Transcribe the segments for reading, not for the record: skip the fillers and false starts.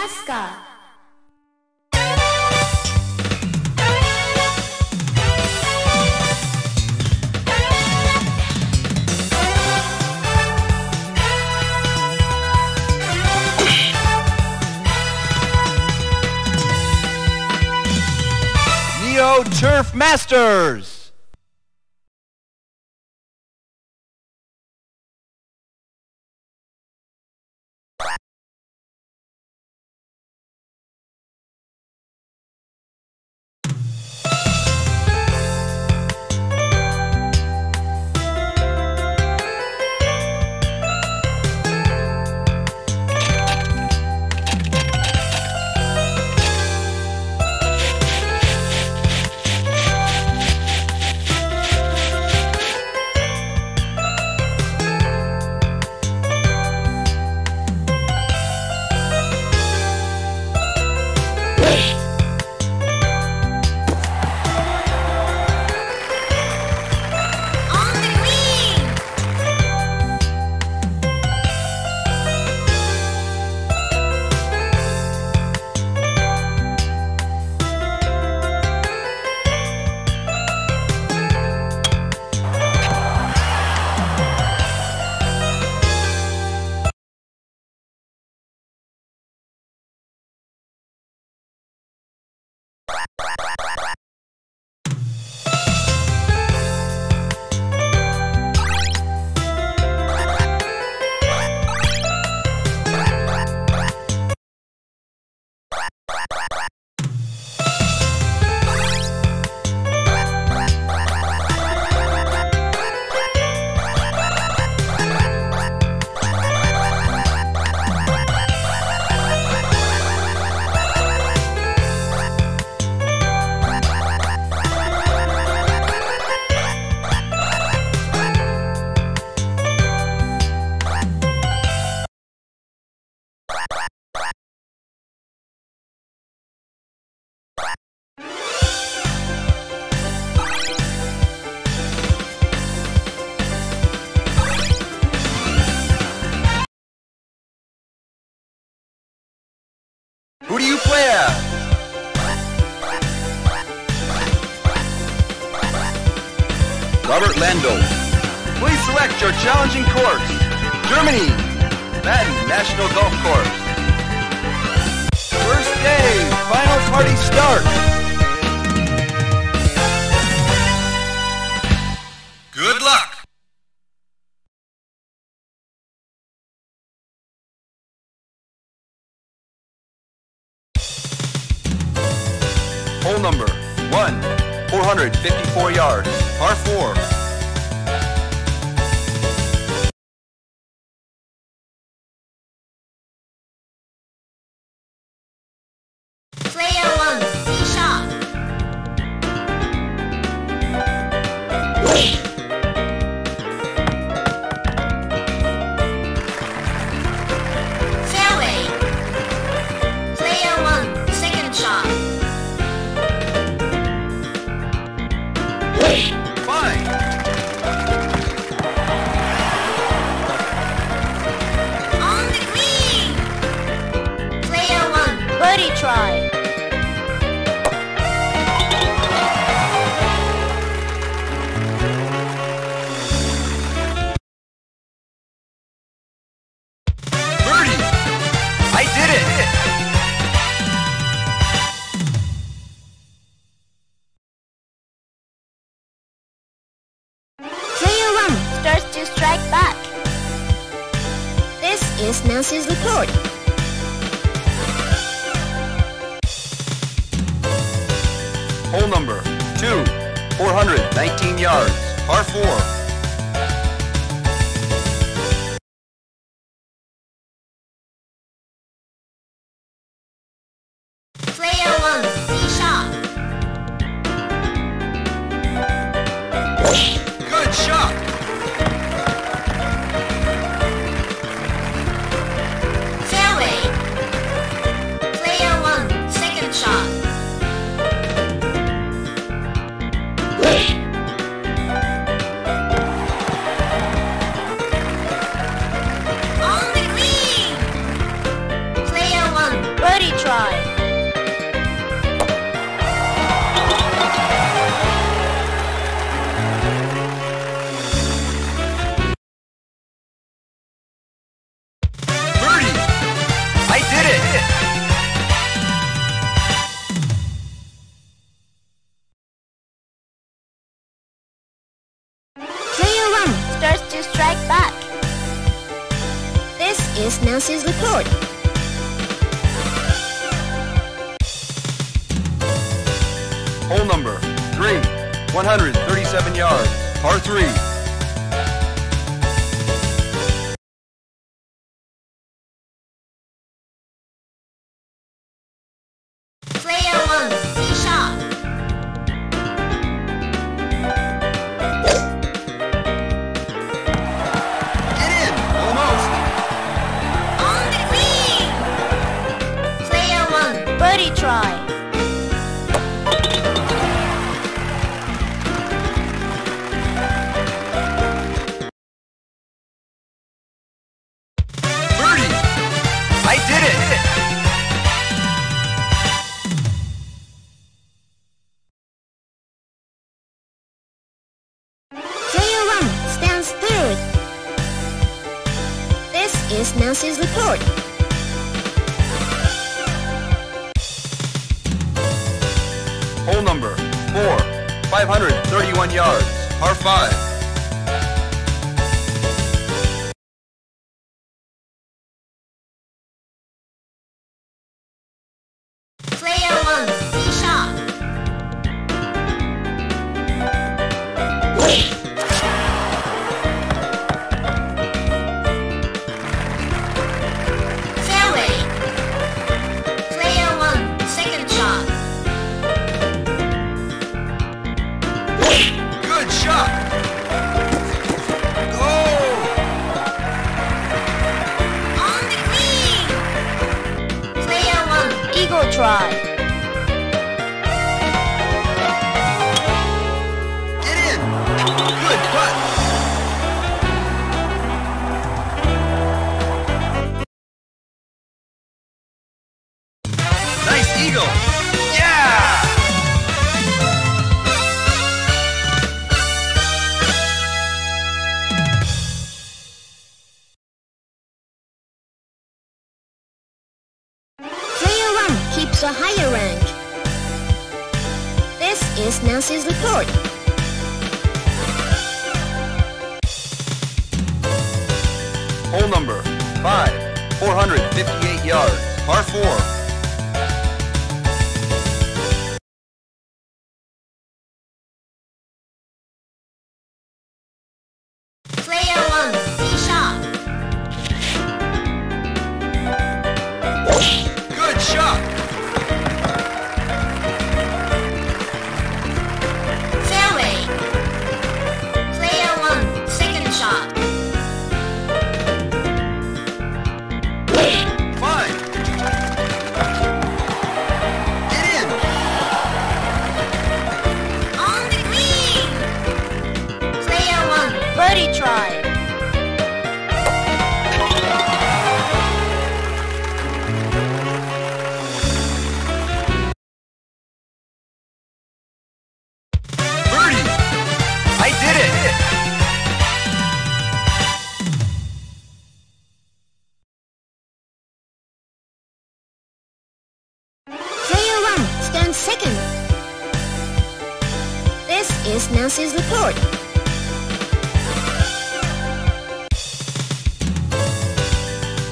Alaska. Neo Turf Masters. Who do you play at? Robert Lando. Please select your challenging course. Germany, Baden National Golf Course. First day, final party start. Good luck. Hole number 1, 454 yards, par 4. Player 1, tee shot. Fairway. Player 1, second shot. Try. Birdie! I did it! Player 1 starts to strike back. This is Nancy's report. Hole number 2, 419 yards, par 4. Player 1, tee shot. Good shot. Fairway. Player 1, second shot. is Nancy's report. Hole number 3, 137 yards, par 3. Is Nancy's report. Hole number 4, 531 yards, par 5. Keeps a higher rank. This is Nancy's report. Hole number 5, 458 yards, par 4. Second. This is Nancy's report.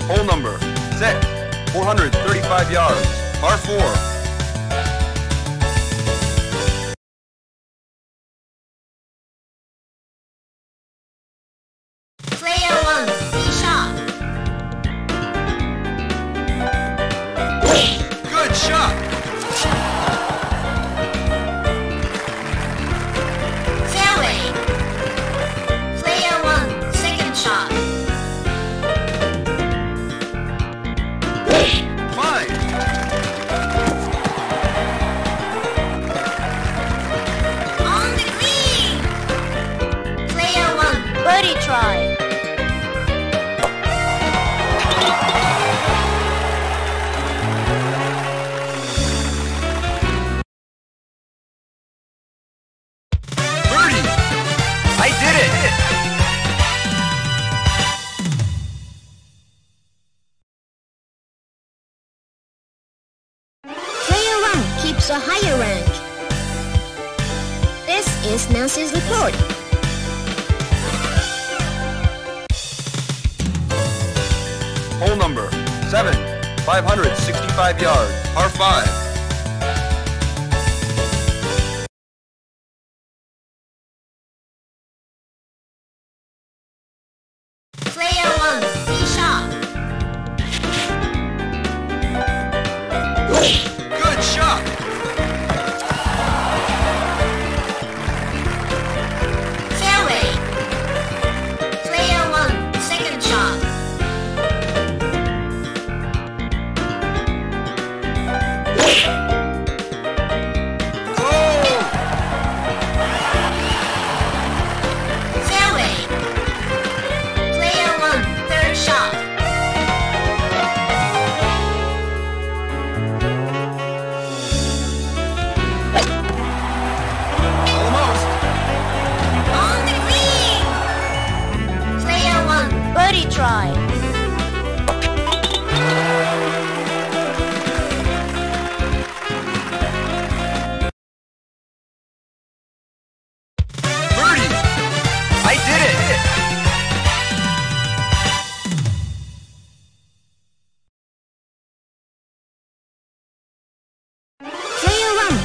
Hole number 6, 435 yards, par 4. Keeps a higher rank. This is Nancy's report. hole number 7, 565 yards, par 5.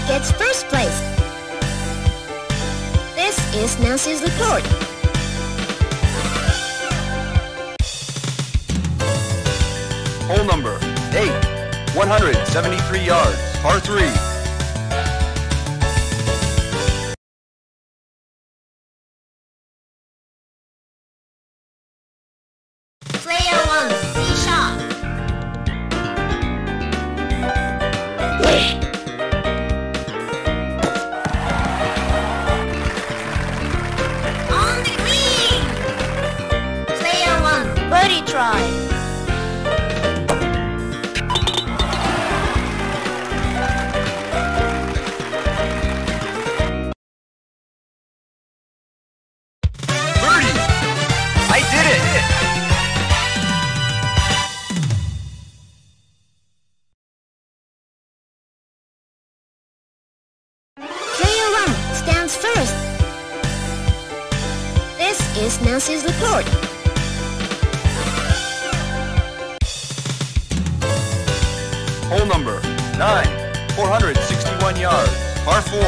Gets first place. This is Nancy's report. Hole number 8, 173 yards, par 3. First. This is Nancy's report. Hole number 9, 461 yards, par 4.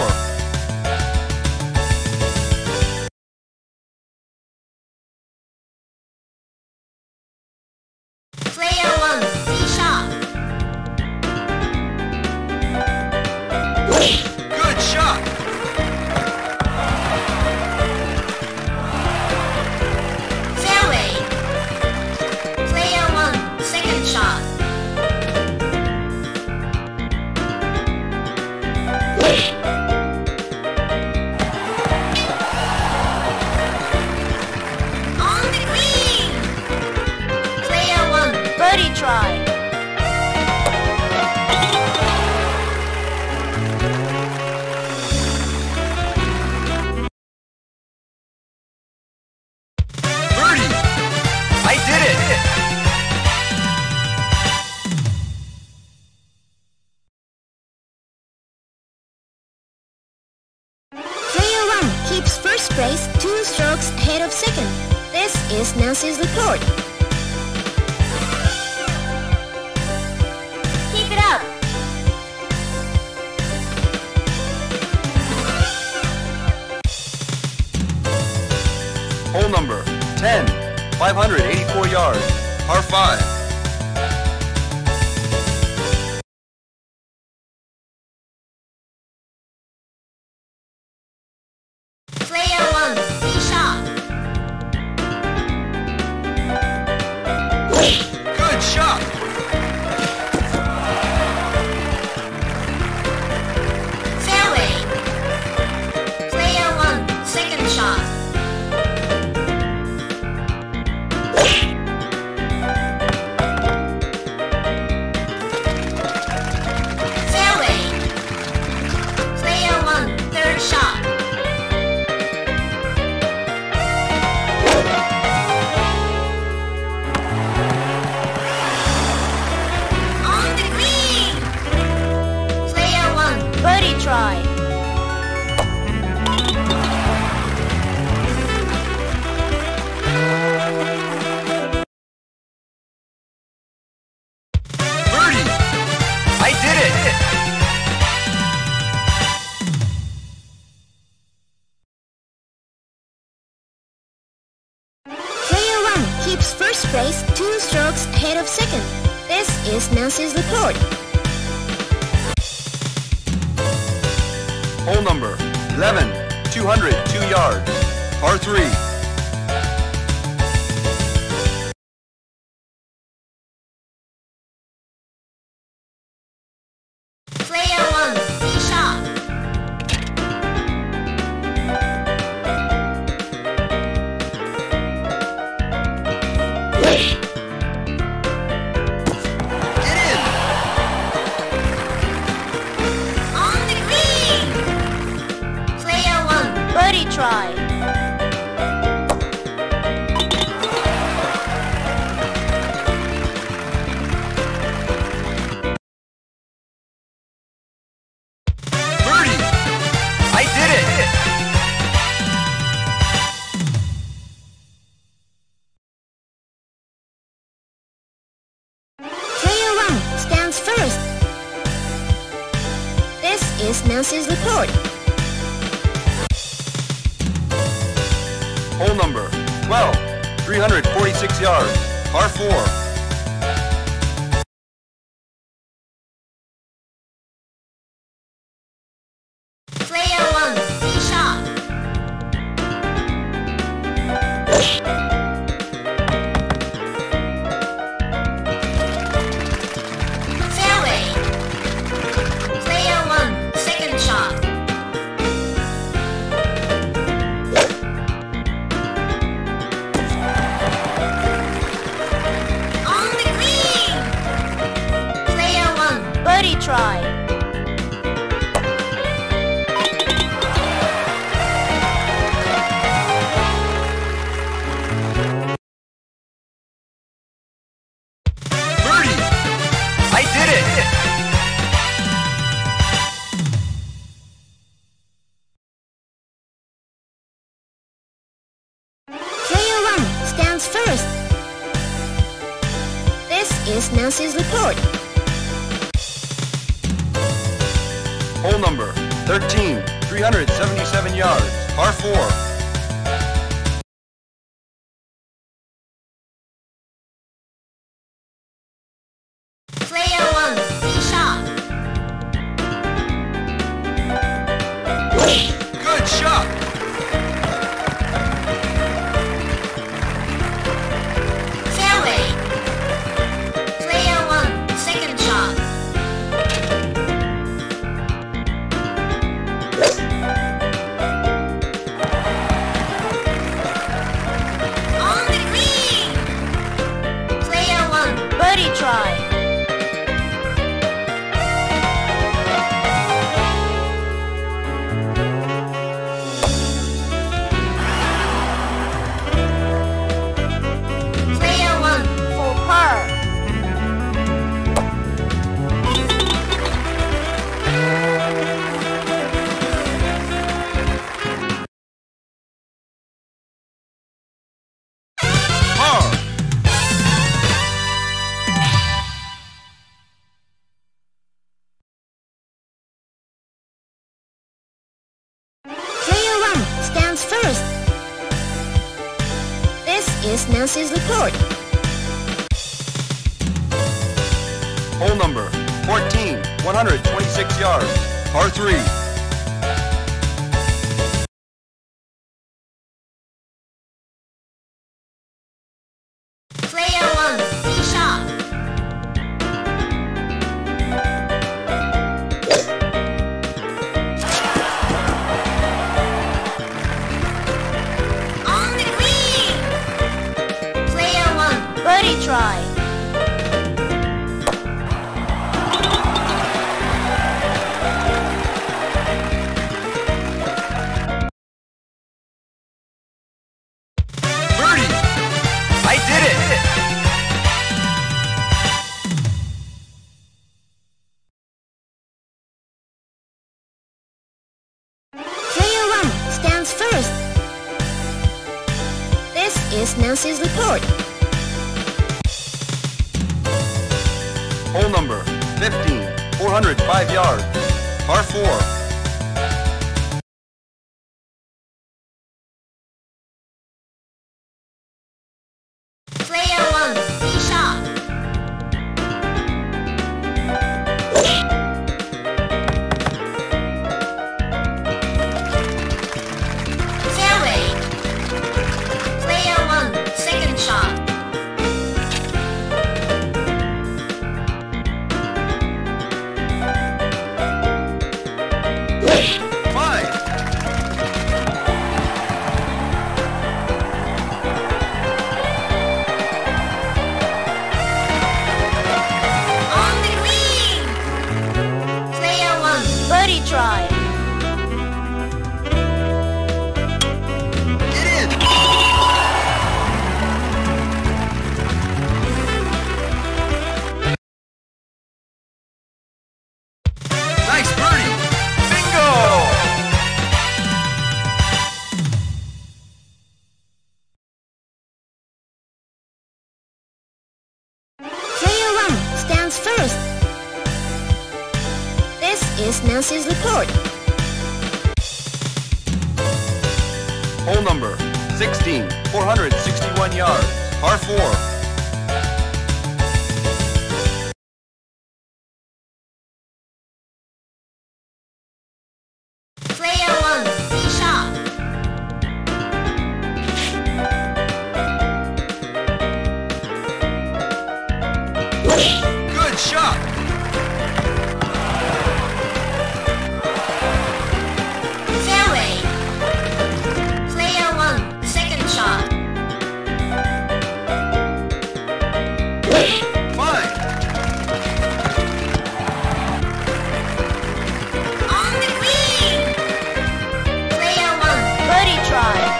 First place, 2 strokes ahead of second. This is Nancy's report. Keep it up. Hole number 10, 584 yards, par 5. first place 2 strokes ahead of second. This is Nancy's report. Hole number 11, 202 yards, par 3. Nancy's report. Hole number 12, 346 yards, par 4. Player 1, tee shot. Fairway. Player 1. Shot. On the green. Player 1, birdie try. Birdie. I did it. First. This is Nancy's report. Hole number 13, 377 yards, par 4. Player 1, tee shot. Good shot. Is Nancy's report. Hole number 14, 126 yards, par 3. Player 1, tee shot. On the green. Birdie try. Birdie! I did it! Player 1 stands first. This is Nancy's report. Hole number 15, 405 yards, par 4. Player 1. stands first. This is Nancy's report. Hole number 16, 461 yards, par 4. Good shot! Fairway. Player 1, second shot. Fine! On the green! Player 1, birdie try.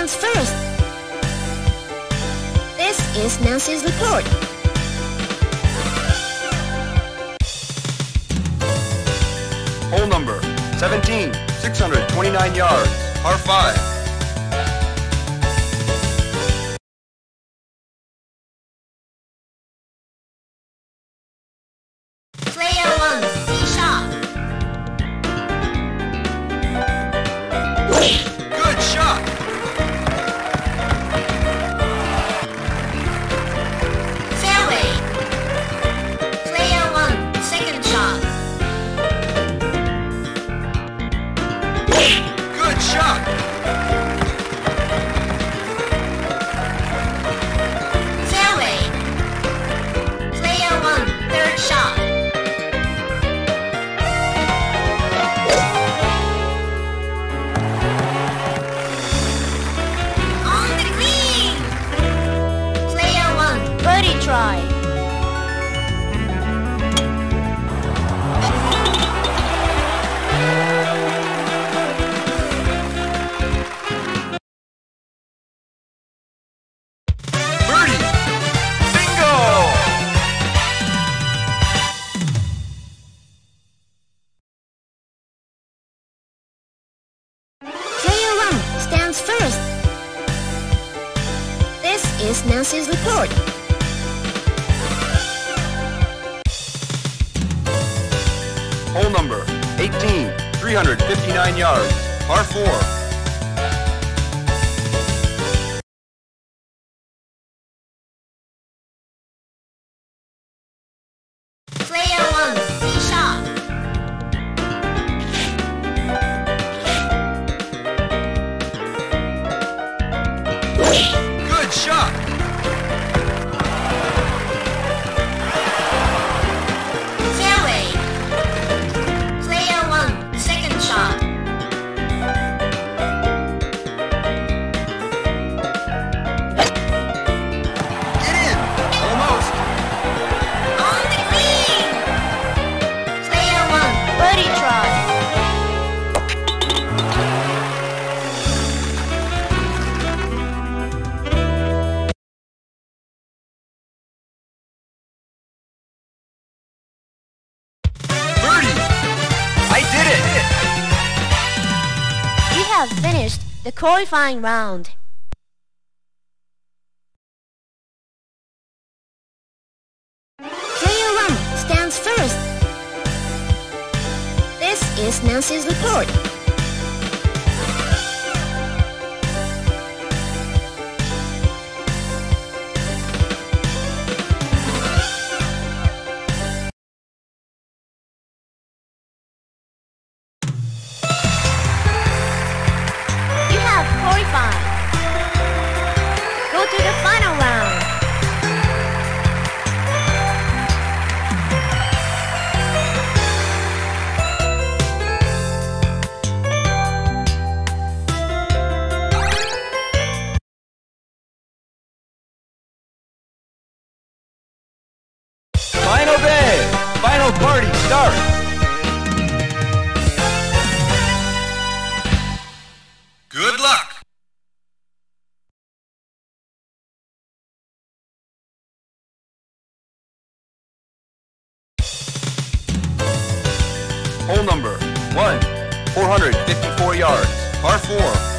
First. This is Nancy's report. Hole number 17, 629 yards, par 5. First. This is Nancy's report. Hole number 18, 359 yards, par 4. We have finished the qualifying round. Player 1 stands first. This is Nancy's report. Go to the final round. 454 yards, par 4.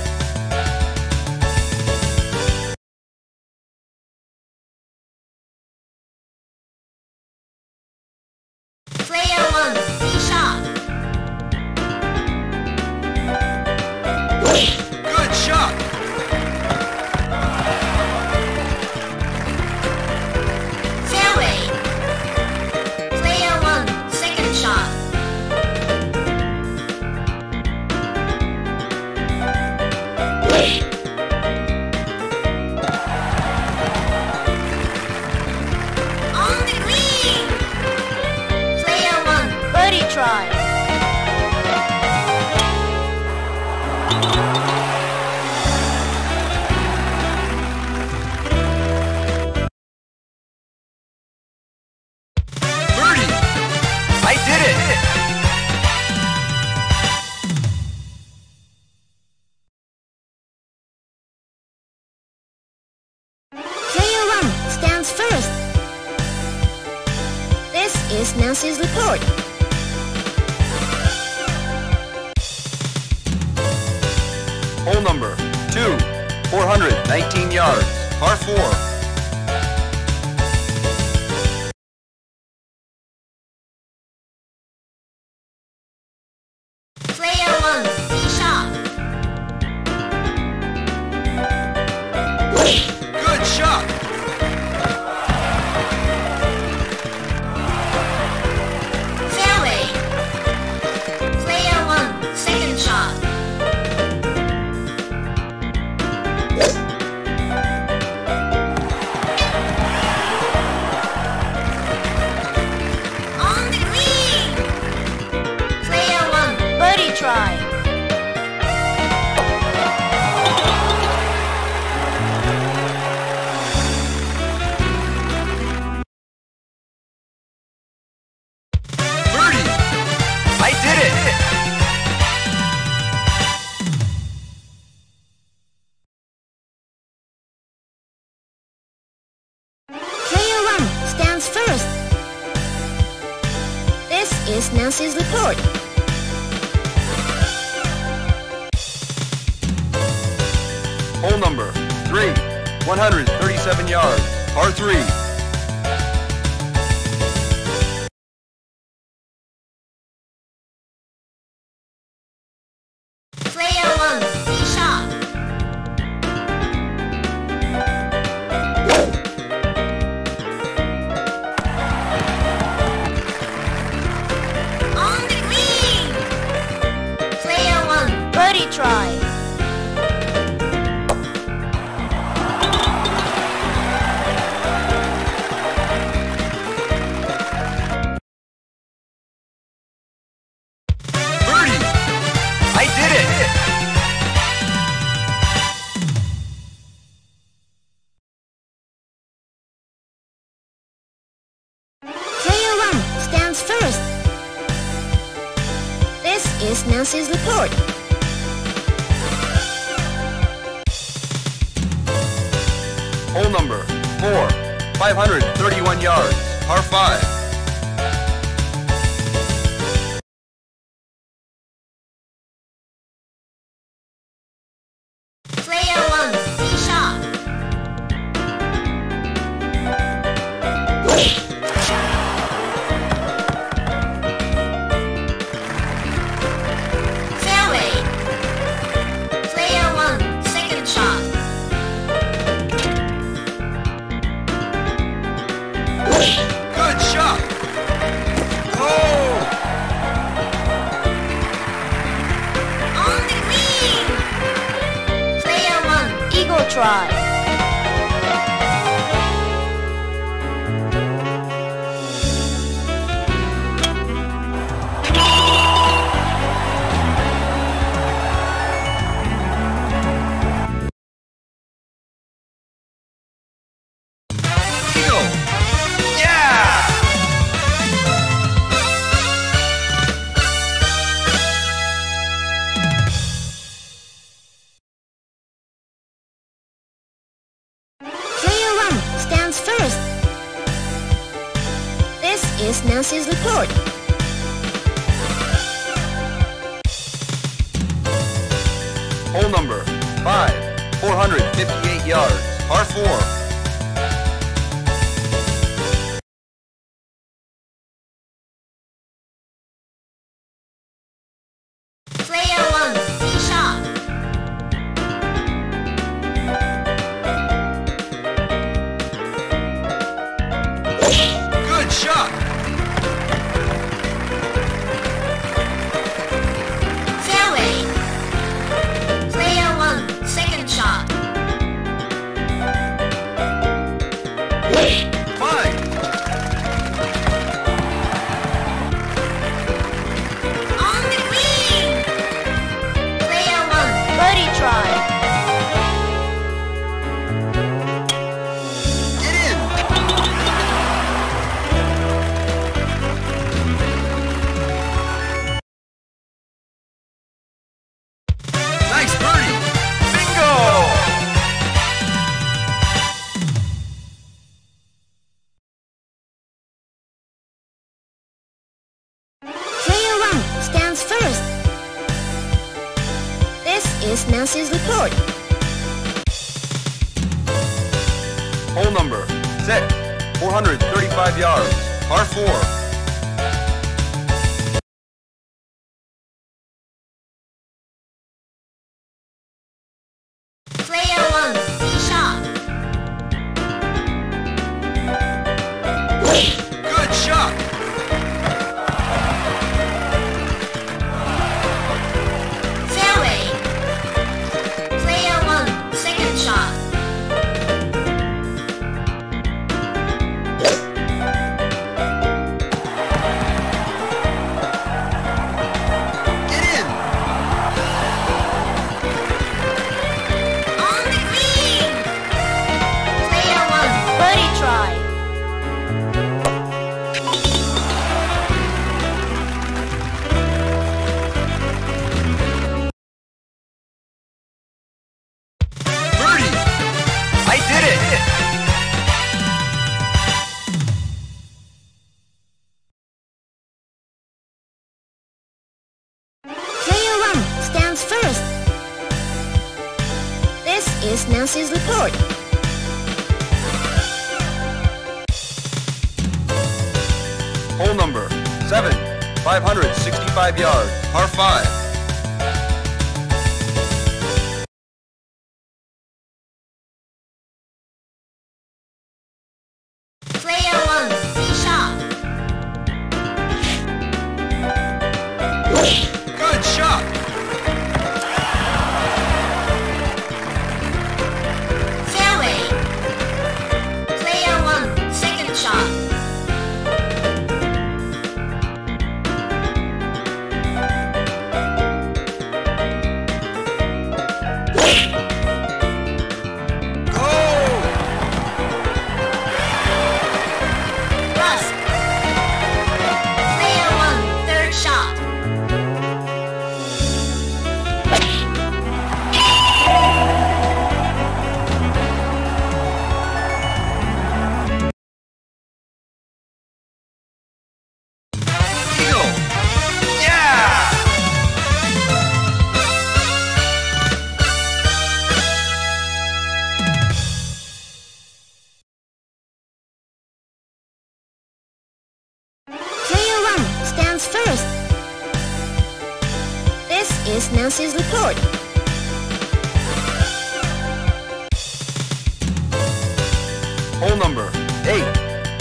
This is Nancy's report. Hole number 2, 419 yards, par 4. This is Nancy's report. Hole number 3, 137 yards, par 3. This is Nancy's report. Hole number 4, 531 yards, par 5. This is Nancy's report. Hole number 5, 458 yards, par 4. First, this is Nancy's report. Hole number 6, 435 yards, par 4. First, this is Nancy's report. Hole number 7, 565 yards, par 5. First, this is Nancy's report. Hole number 8,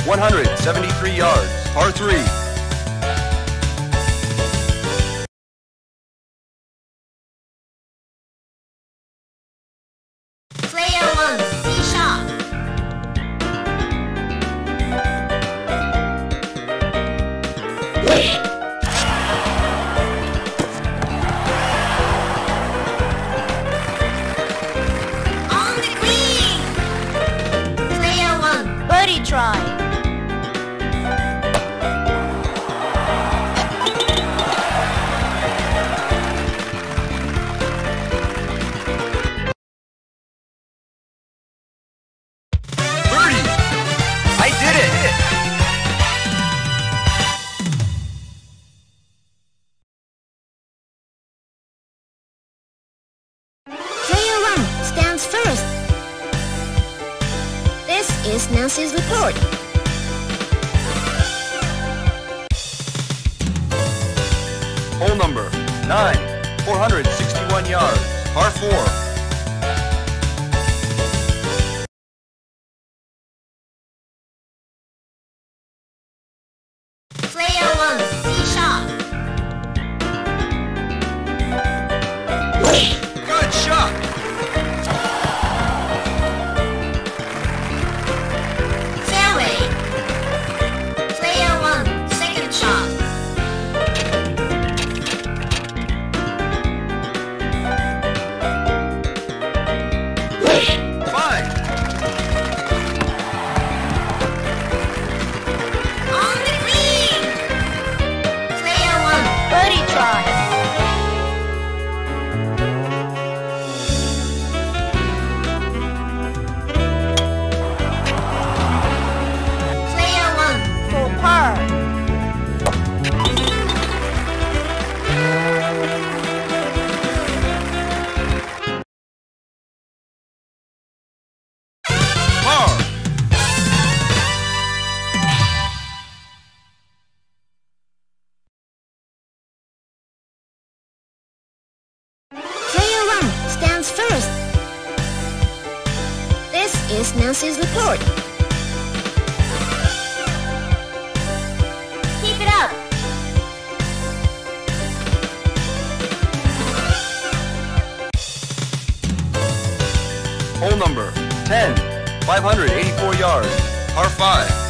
173 yards, par 3. Try. comes first. This is Nancy's report. Hole number 9, 461 yards, par 4. First. This is Nancy's report. Keep it up. Hole number 10, 584 yards, par 5.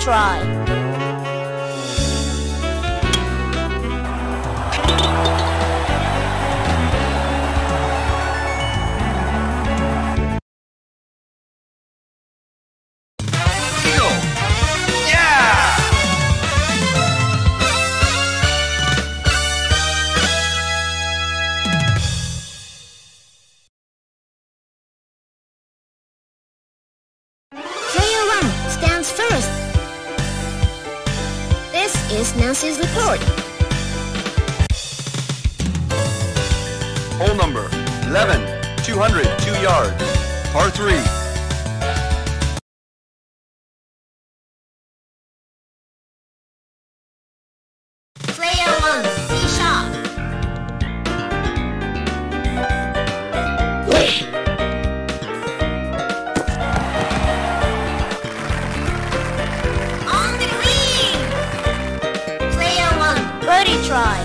Try. Is Nancy's report. Hole number 11, 202 yards, par 3. Player 1, tee shot. Try.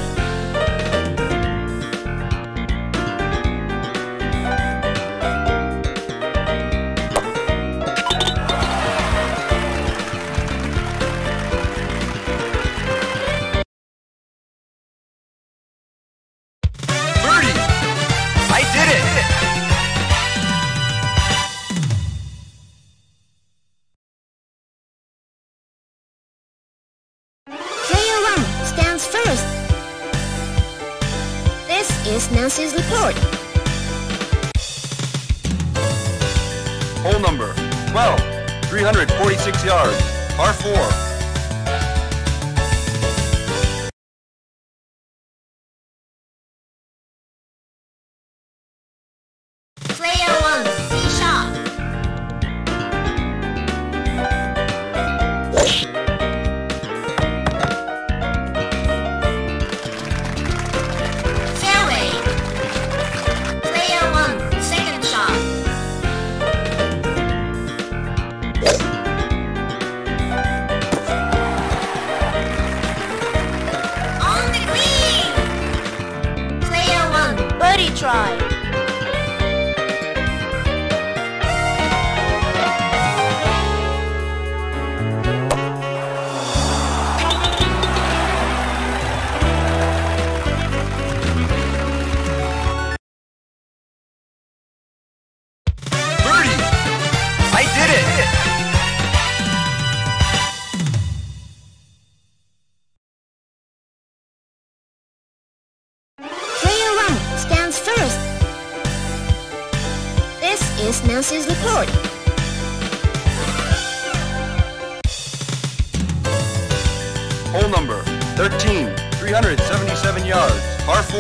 Is Nancy's report. Hole number 12, 346 yards, par 4. Player 1, tee shot. is Nancy's report. Hole number 13, 377 yards, par 4.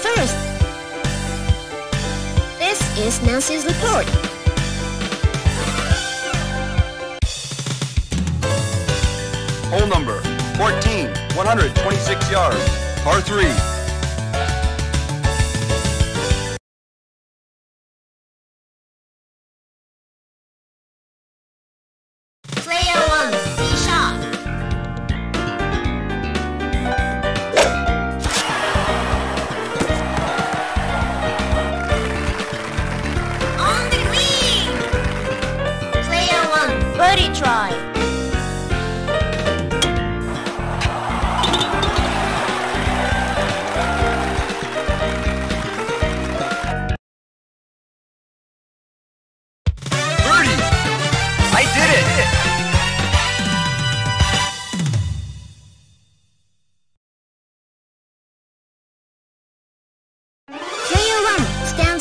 First. This is Nancy's report. Hole number 14, 126 yards, par 3.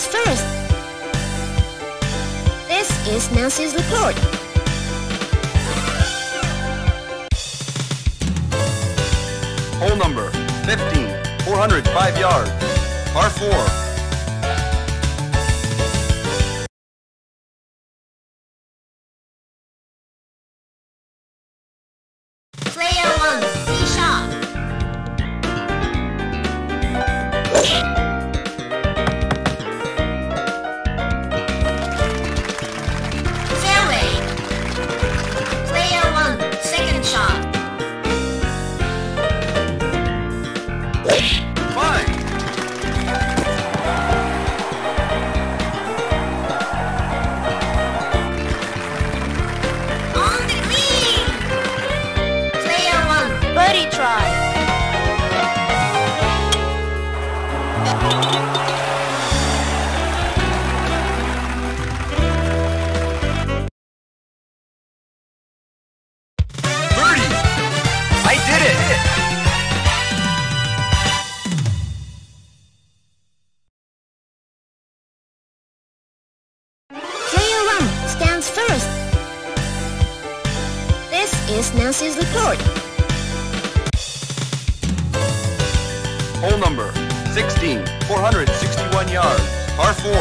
First. This is Nancy's report. Hole number 15, 405 yards, par 4. First. This is Nancy's report. Hole number 16, 461 yards, par 4.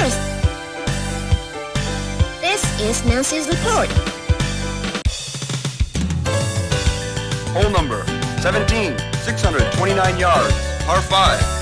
First. This is Nancy's report. Hole number 17, 629 yards, par 5.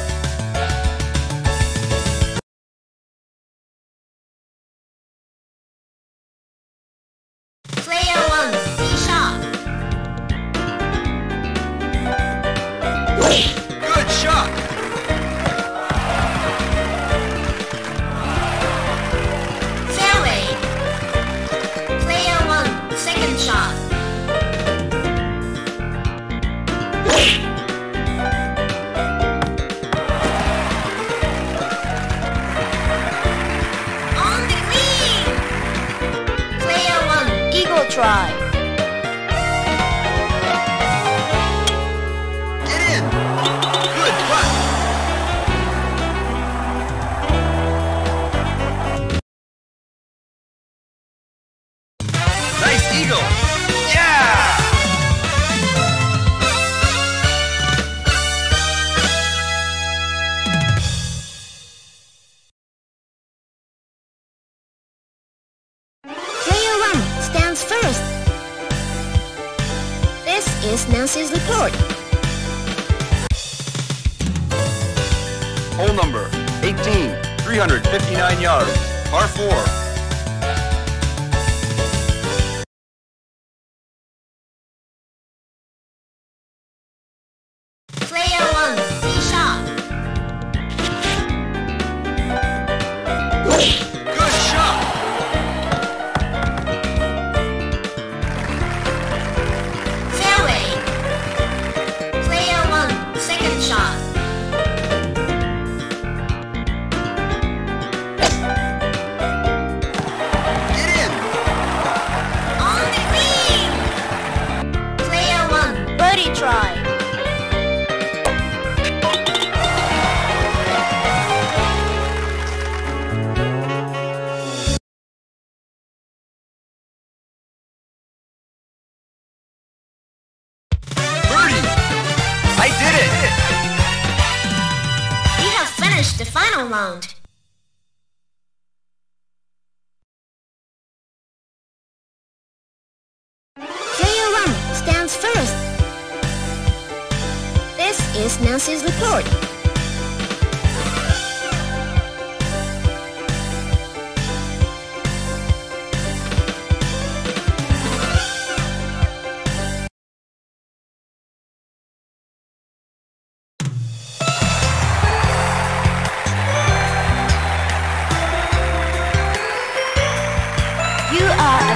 Try. Get in. Good putt. Nice eagle. Yeah. First. This is Nancy's report. Hole number 18, 359 yards, par 4. The final round. Player 1 stands first. This is Nancy's report.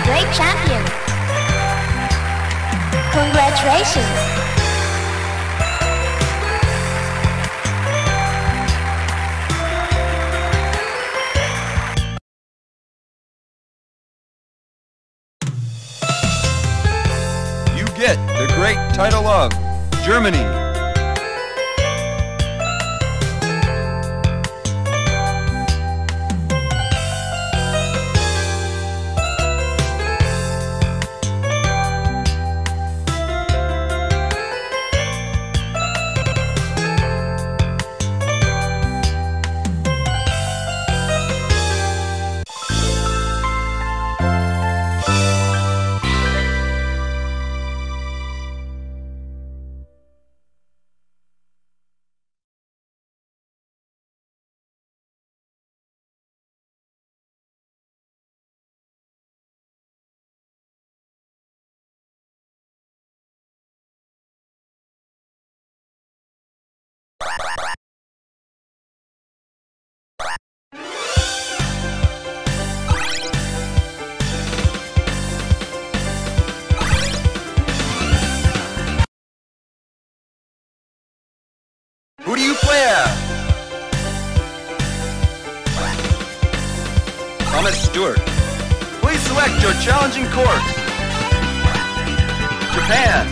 Great champion! Congratulations! You get the great title of Germany. Who do you play at? Thomas Stewart. Please select your challenging course. Japan,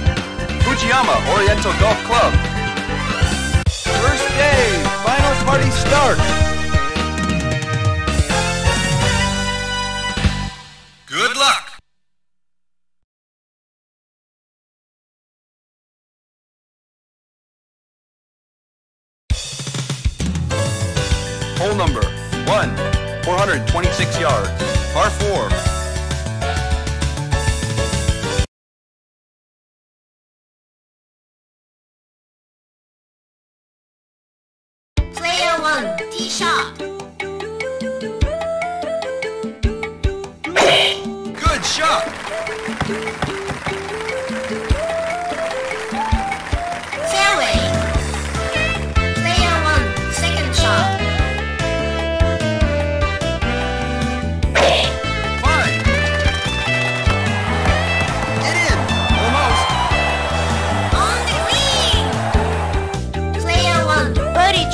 Fujiyama Oriental Golf Club. First day, final party start. Good luck. Hole number 1, 426 yards, par 4.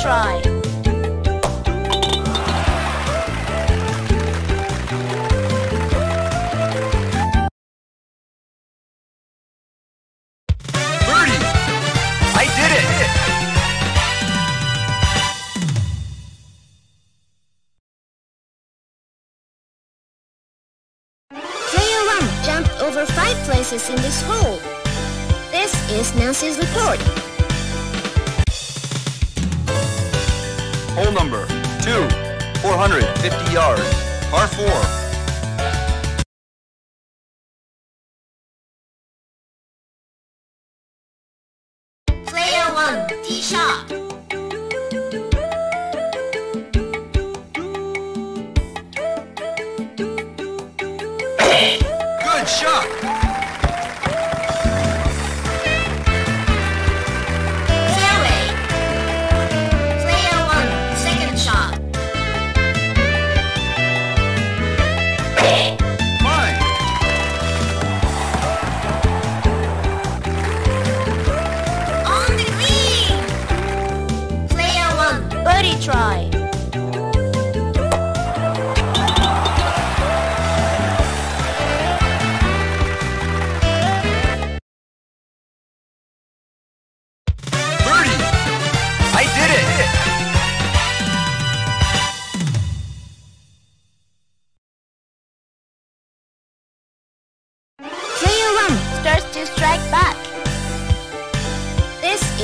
try. Over 5 places in this hole. This is Nancy's report. Hole number 2, 450 yards, par 4.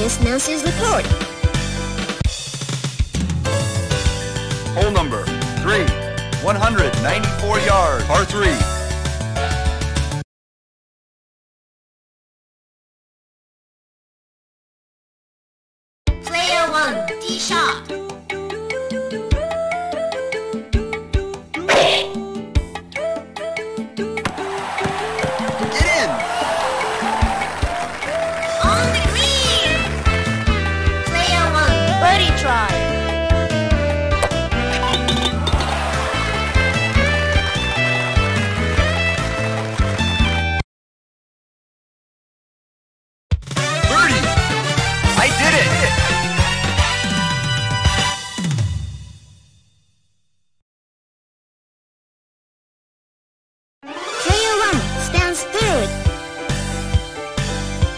This is Nancy's report. Hole number 3, 194 yards, par 3. Player 1, tee shot.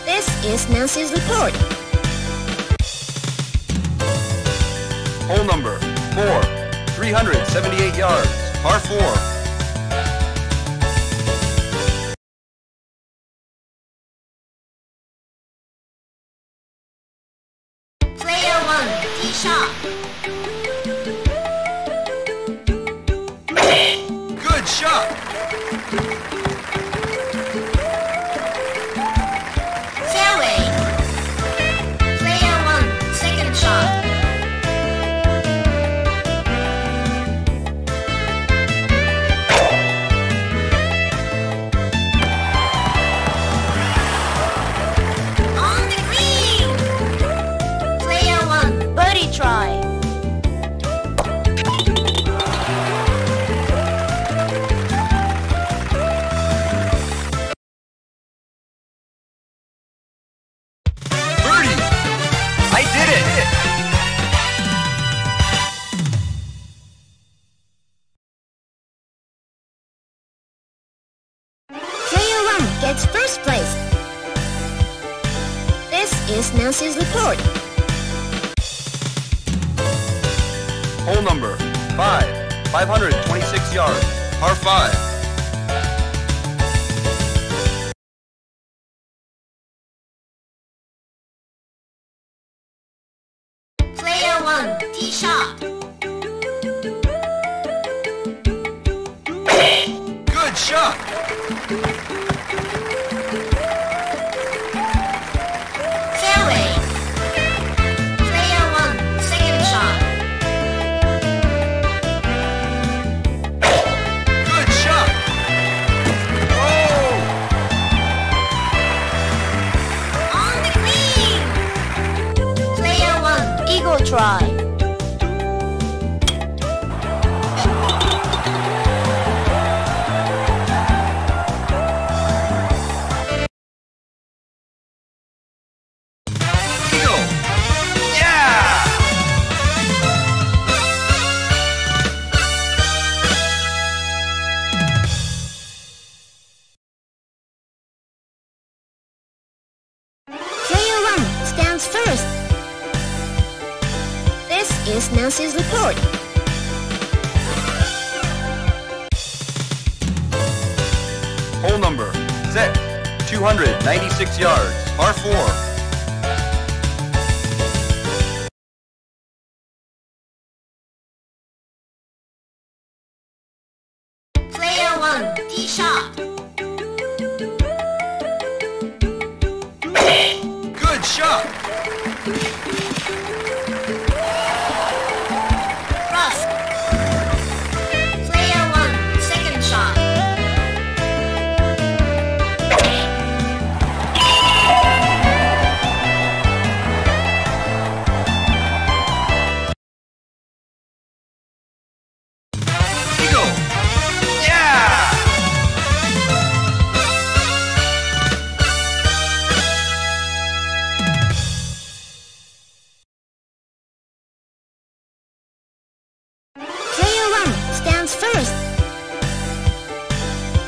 This is Nancy's report. Hole number 4, 378 yards, par 4. Player 1, tee shot. Good shot. Gets first place. This is Nancy's report. Hole number 5, 526 yards, par 5. Player 1, tee shot. Good shot. Try. Yeah! comes first. This is Nancy's report. Hole number 6, 296 yards, par 4.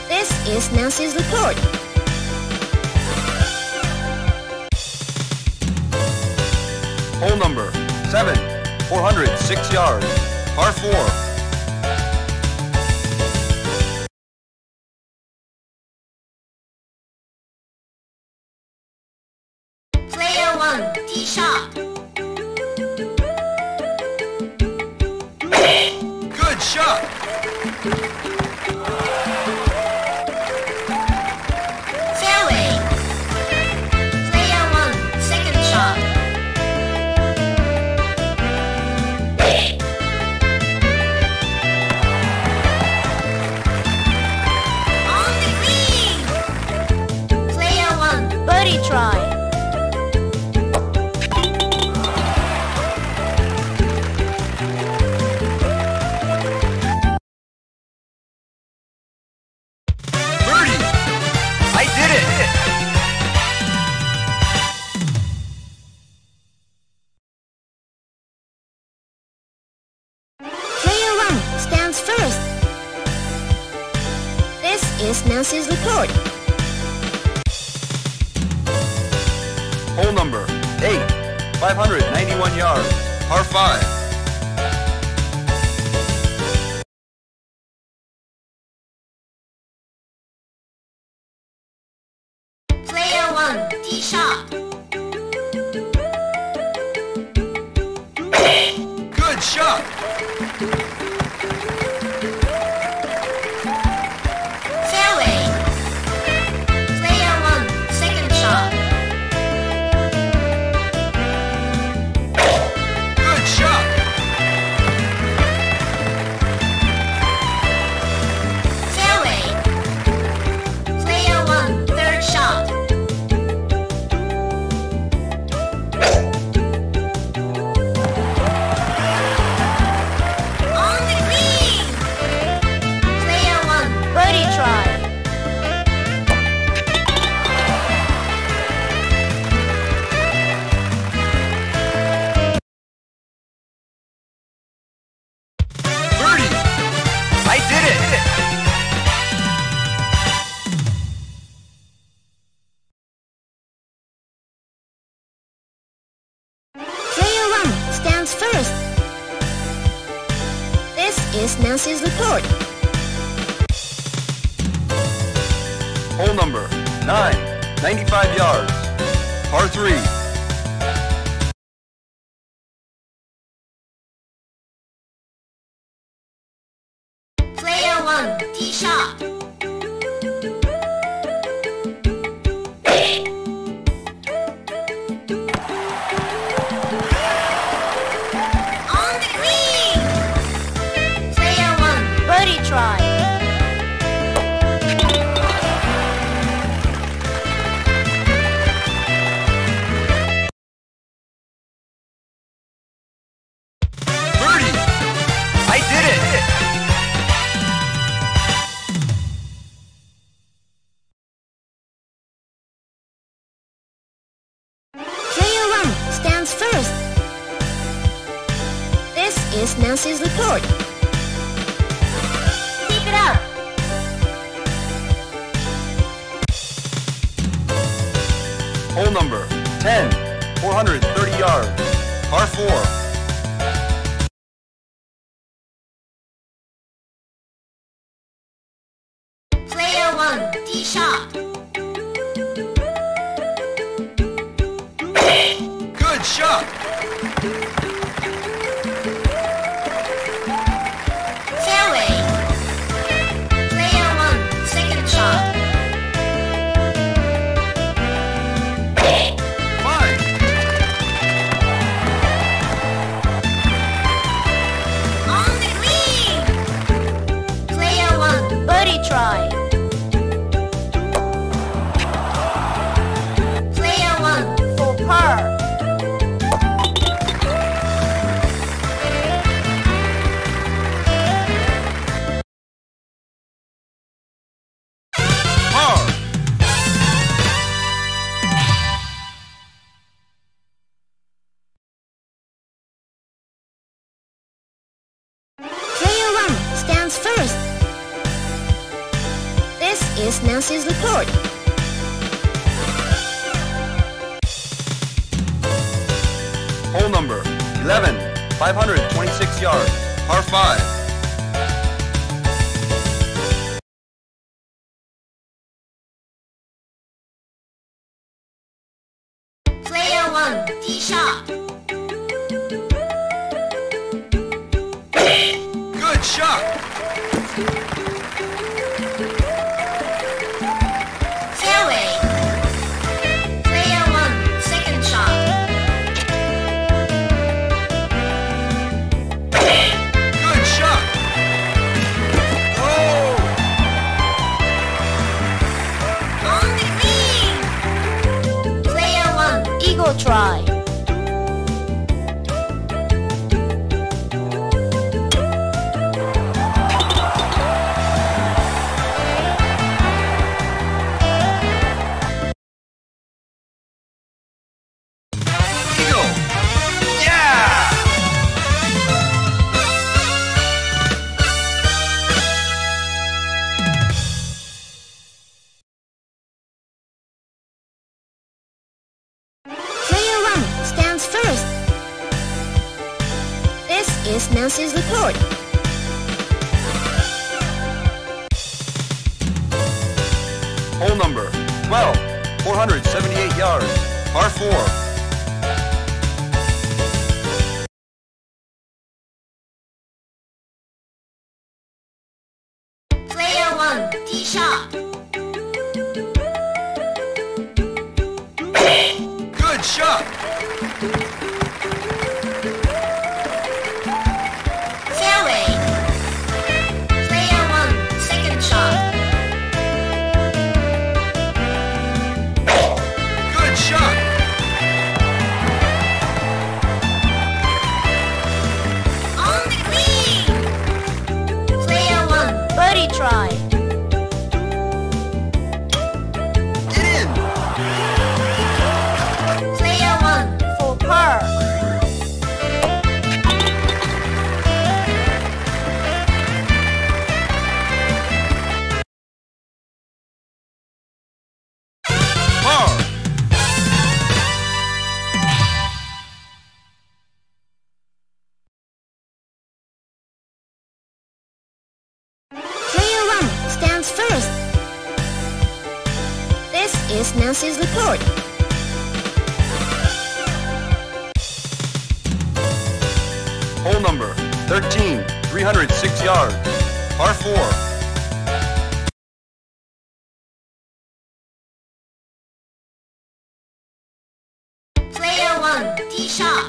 This is Nancy's report. Hole number 7, 406 yards, par 4. This is Nancy's report. Hole number 8, 591 yards, par 5. This is Nancy's report. Hole number 9, 95 yards, par 3. Player 1, tee shot. This is Nancy's report. Keep it up! Hole number 10, 430 yards, par 4. Shot. Good shot. Fairway. 301. Second shot. Fine. On the green. 301. Birdie try. First, this is Nancy's report. Hole number 11, 526 yards, par 5. Try. This is Nancy's report. Hole number 12, 478 yards, par 4. Player 1, tee shot. Good shot! Try. Get in. Player 1 for par. Par. First, this is Nancy's report. Hole number 13, 306 yards, par 4. Player 1, tee shot.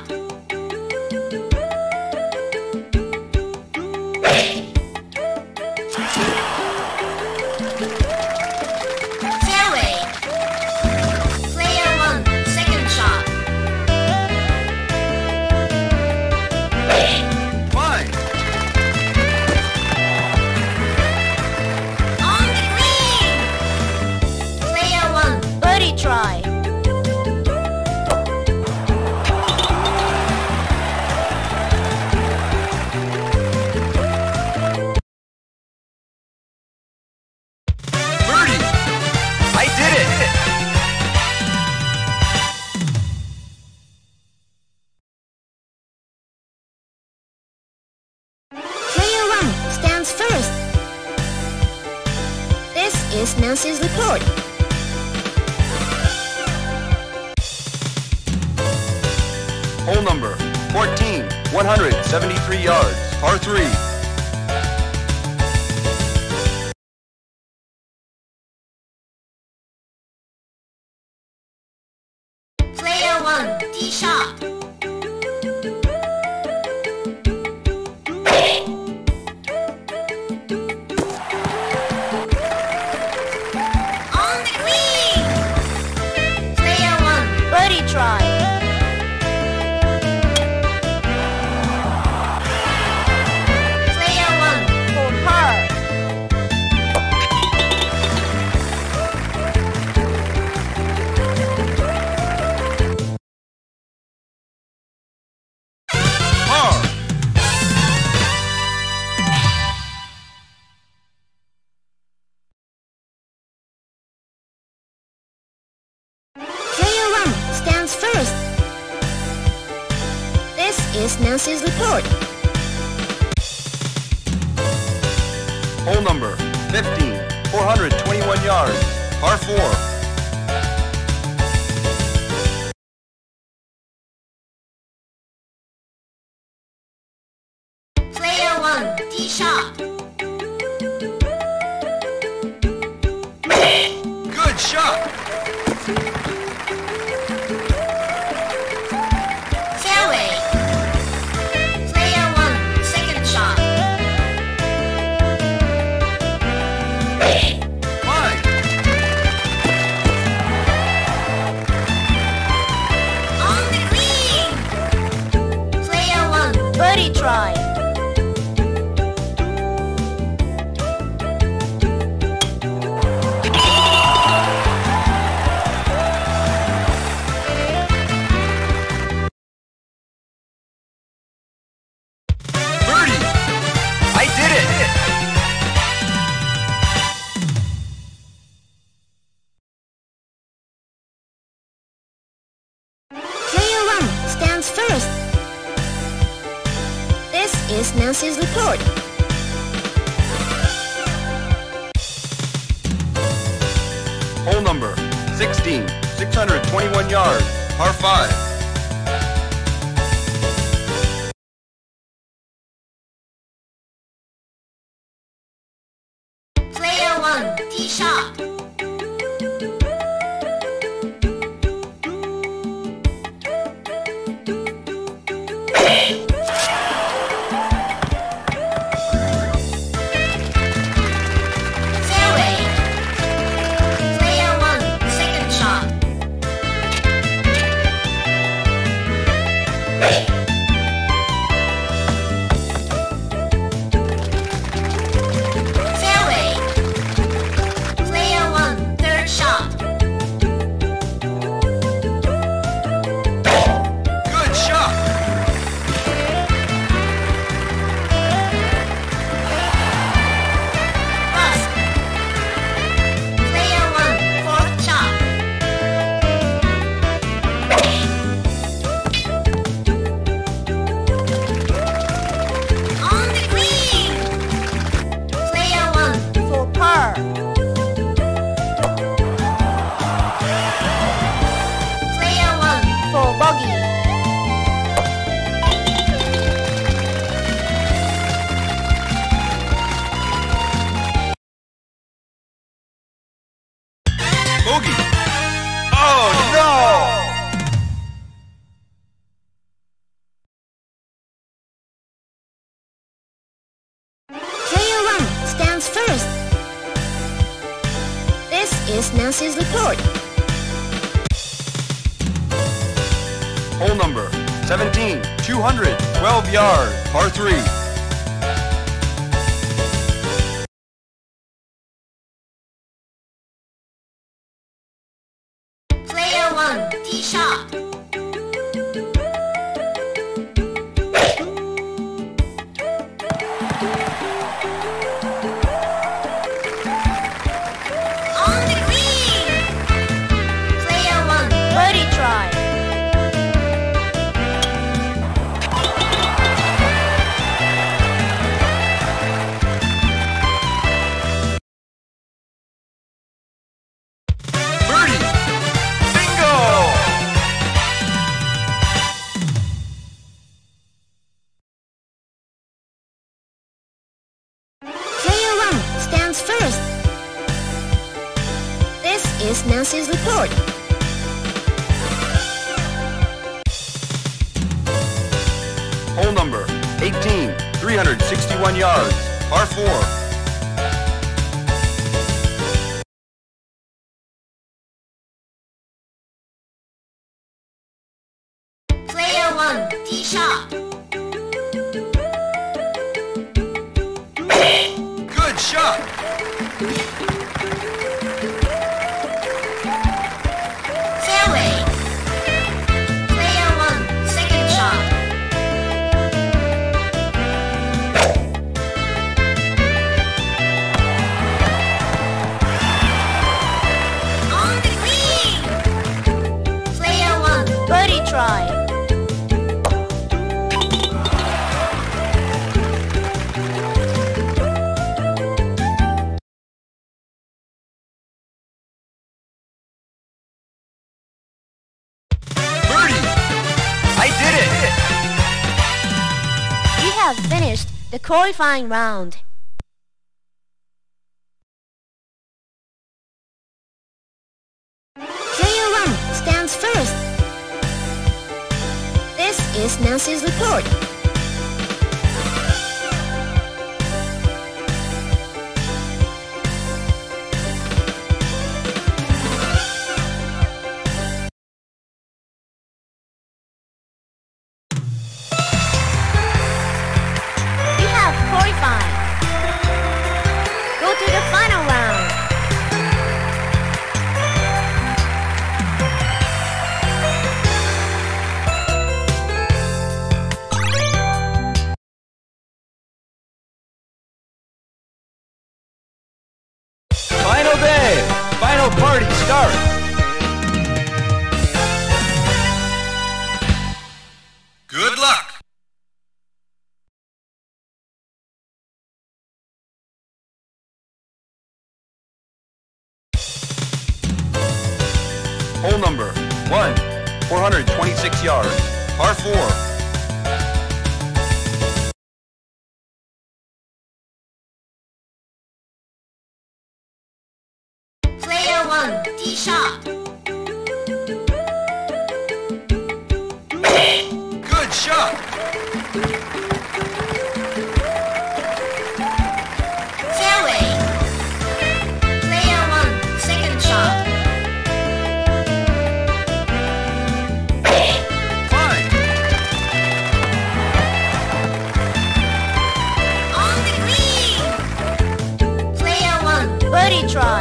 Try. announces the party. Hole number 14, 173 yards, par 3. Nancy's report. Hole number 15, 421 yards, par 4. Nancy's report. Hole number 16, 621 yards, par 5. Nancy's report. Hole number 17, 212 yards, par 3. Player 1, tee shot. 361 yards, par 4. Shot. Good shot. Fairway. Player one, second shot. On the green. Player one, birdie try. We have finished the qualifying round. Player 1 stands first. This is Nancy's report. Party start. Good luck. Hole number 1, 426 yards, par 4. Tee shot. Good shot. Fairway. Player one, second shot. Fine. On the green. Player one, birdie try.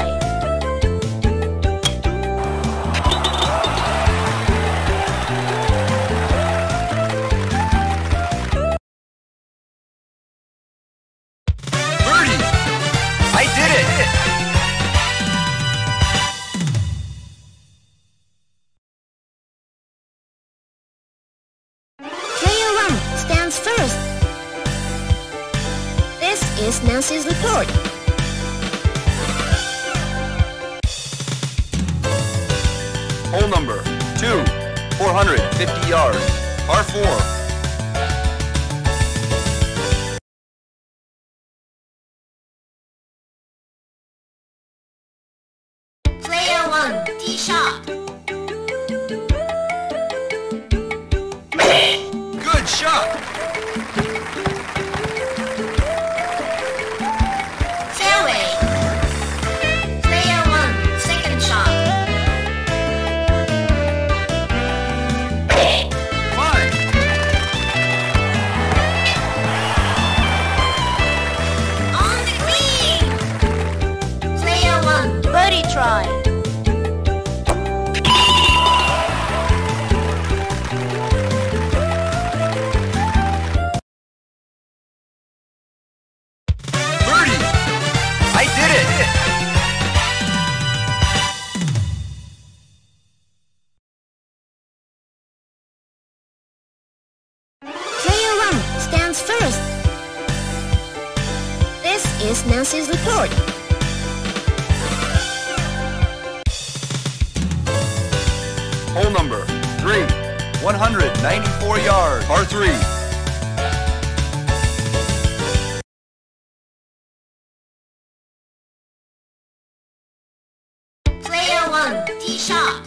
First. This is Nancy's report. Hole number 2, 450 yards, par 4. Player 1, tee shot. Good shot. First. This is Nancy's report. Hole number 3, 194 yards, par 3. Player 1, tee shot.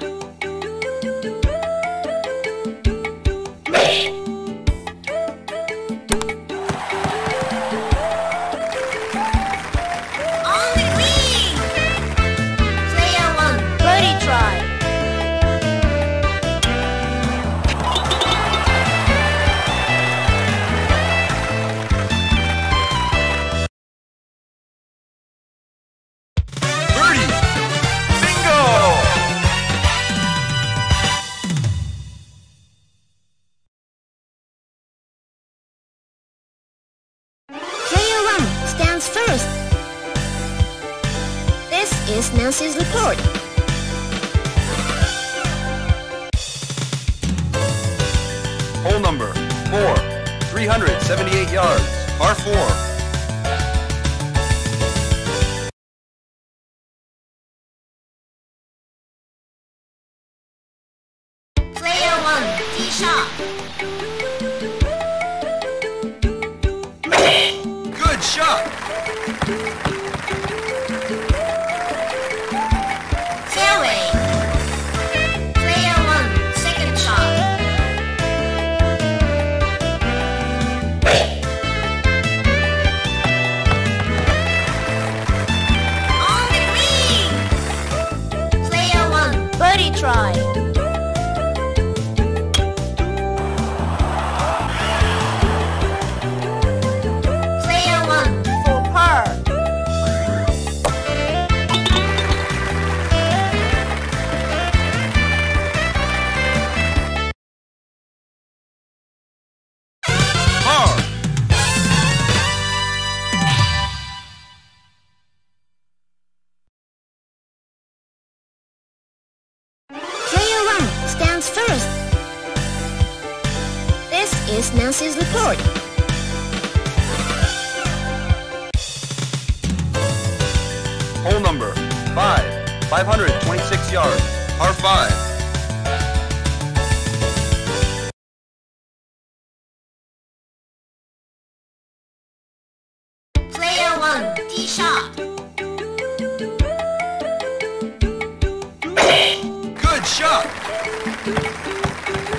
comes first. This is Nancy's report. Hole number 4, 378 yards, par 4. This is Nancy's report. Hole number 5, 526 yards, par 5. This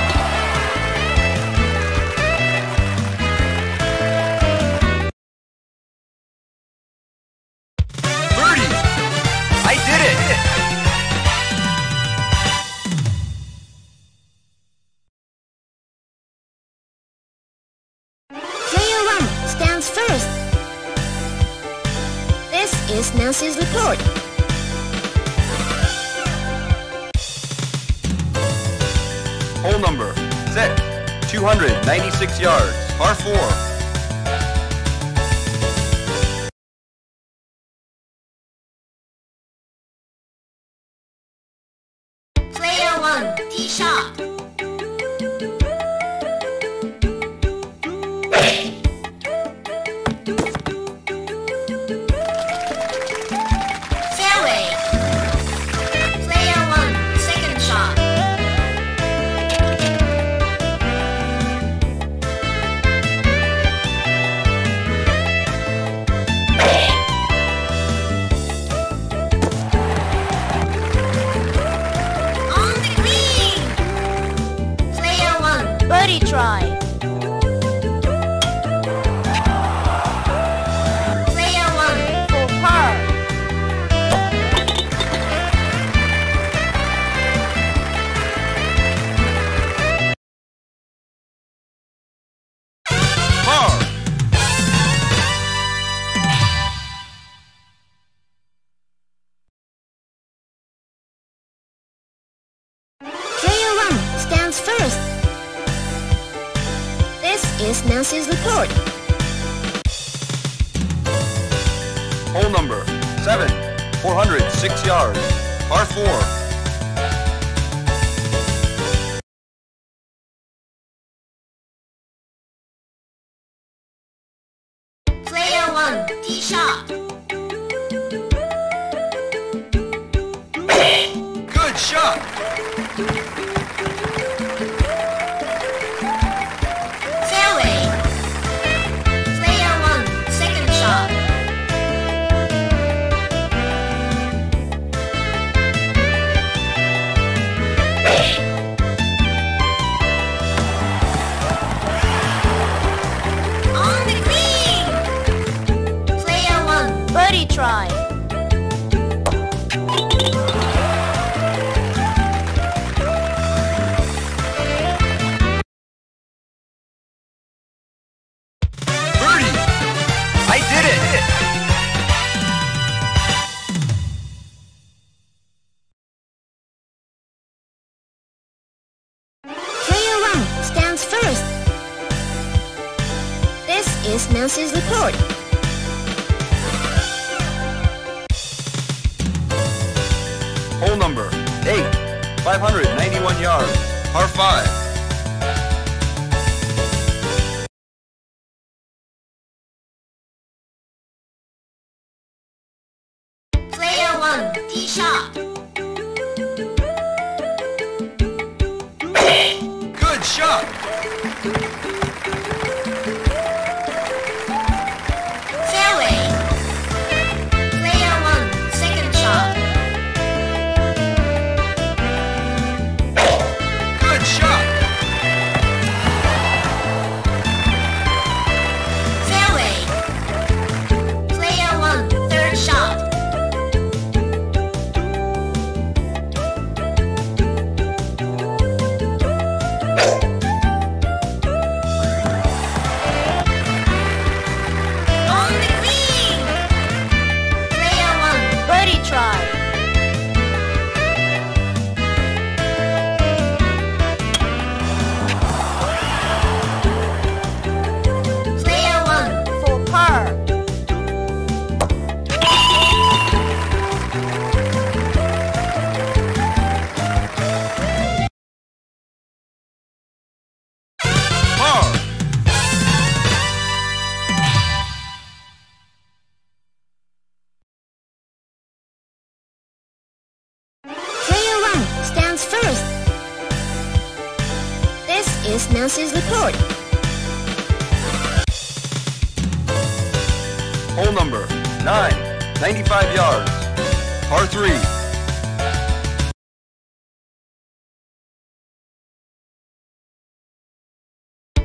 is Nancy's report. Hole number 6, 296 yards, par 4. Player 1, tee shot. This is Nancy's report. Hole number 7, 406 yards, par 4. Player 1, tee shot. Good shot! birdie try. Birdie! I did it! Player 1 stands first. This is Nancy's report. Hole number 8, 591 yards, par 5. Player 1, tee shot. Good shot. This is Nancy's report. Hole number 9, 95 yards, par 3.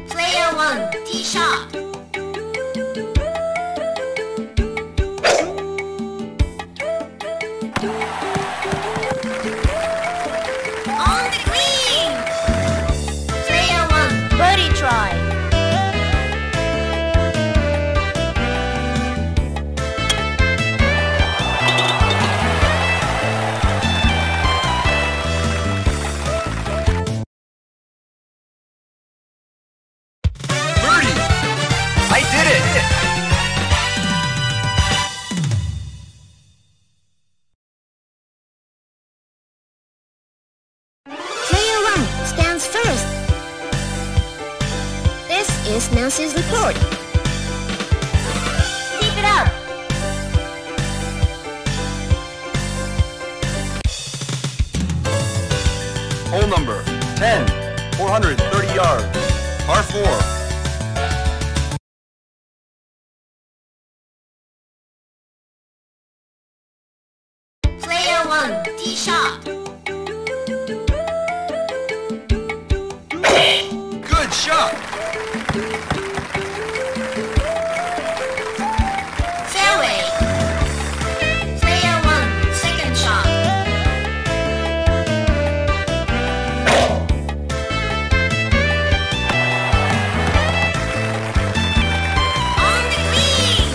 Player 1, tee shot. First, this is Nancy's report. Keep it up. Hole number 10, 430 yards, par 4. Player 1, tee shot. Shot. Fairway. Player 1, second shot. On the green.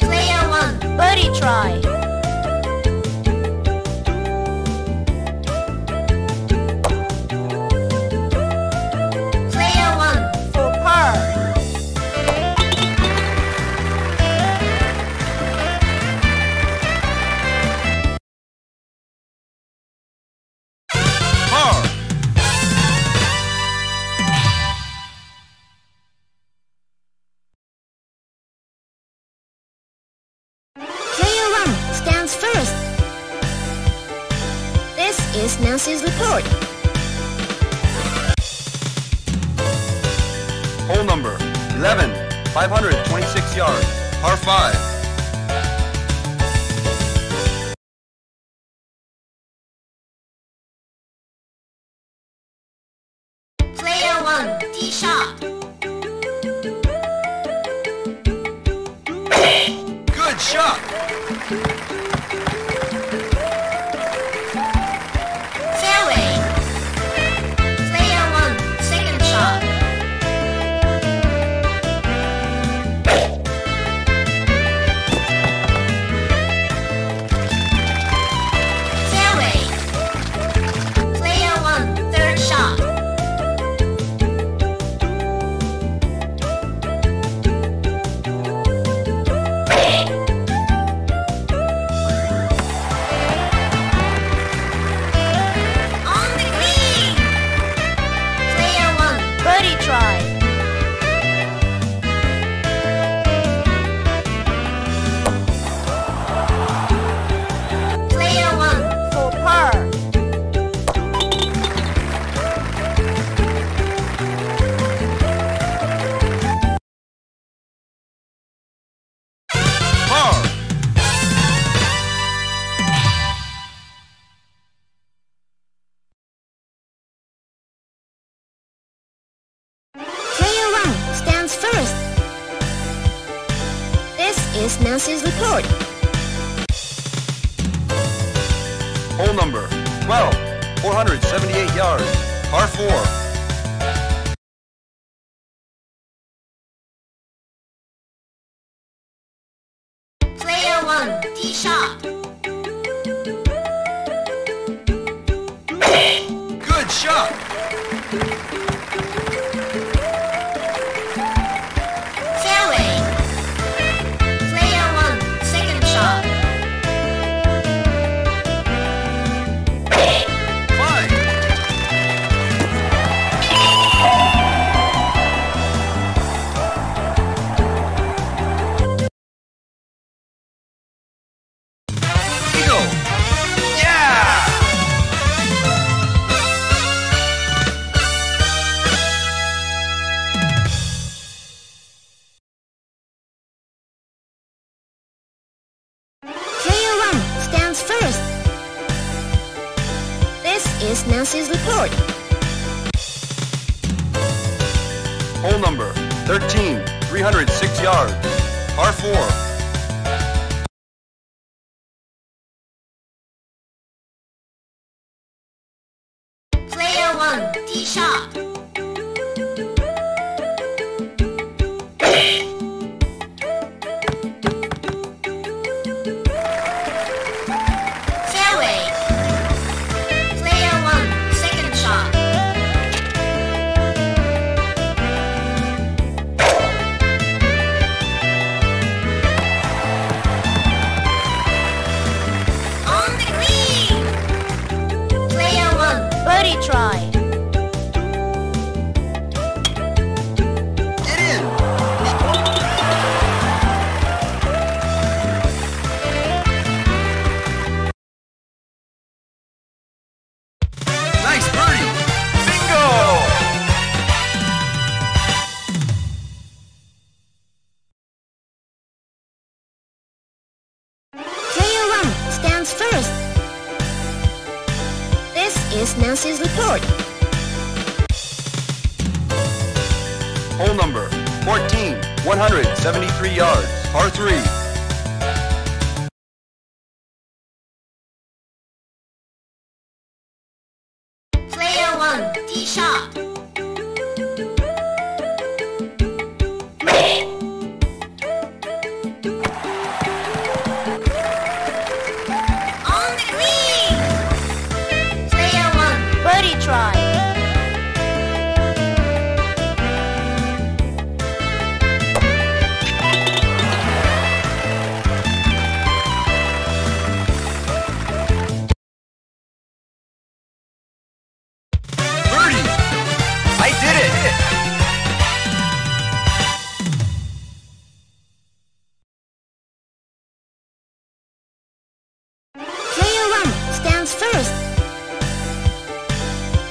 Player 1, birdie try. This is Nancy's report. Hole number 11, 526 yards, par 5. Player 1, tee shot. Good Good shot. Fairway. Player one, second shot. Fairway. Player one, third shot. This is Nancy's report. Hole number 12, 478 yards, par 4. Player 1, tee shot. Good shot. This is Nancy's report. Hole number 13, 306 yards, par 4. Player 1, tee shot. This is Nancy's report. Hole number 14, 173 yards, par 3. Player 1, tee shot. First,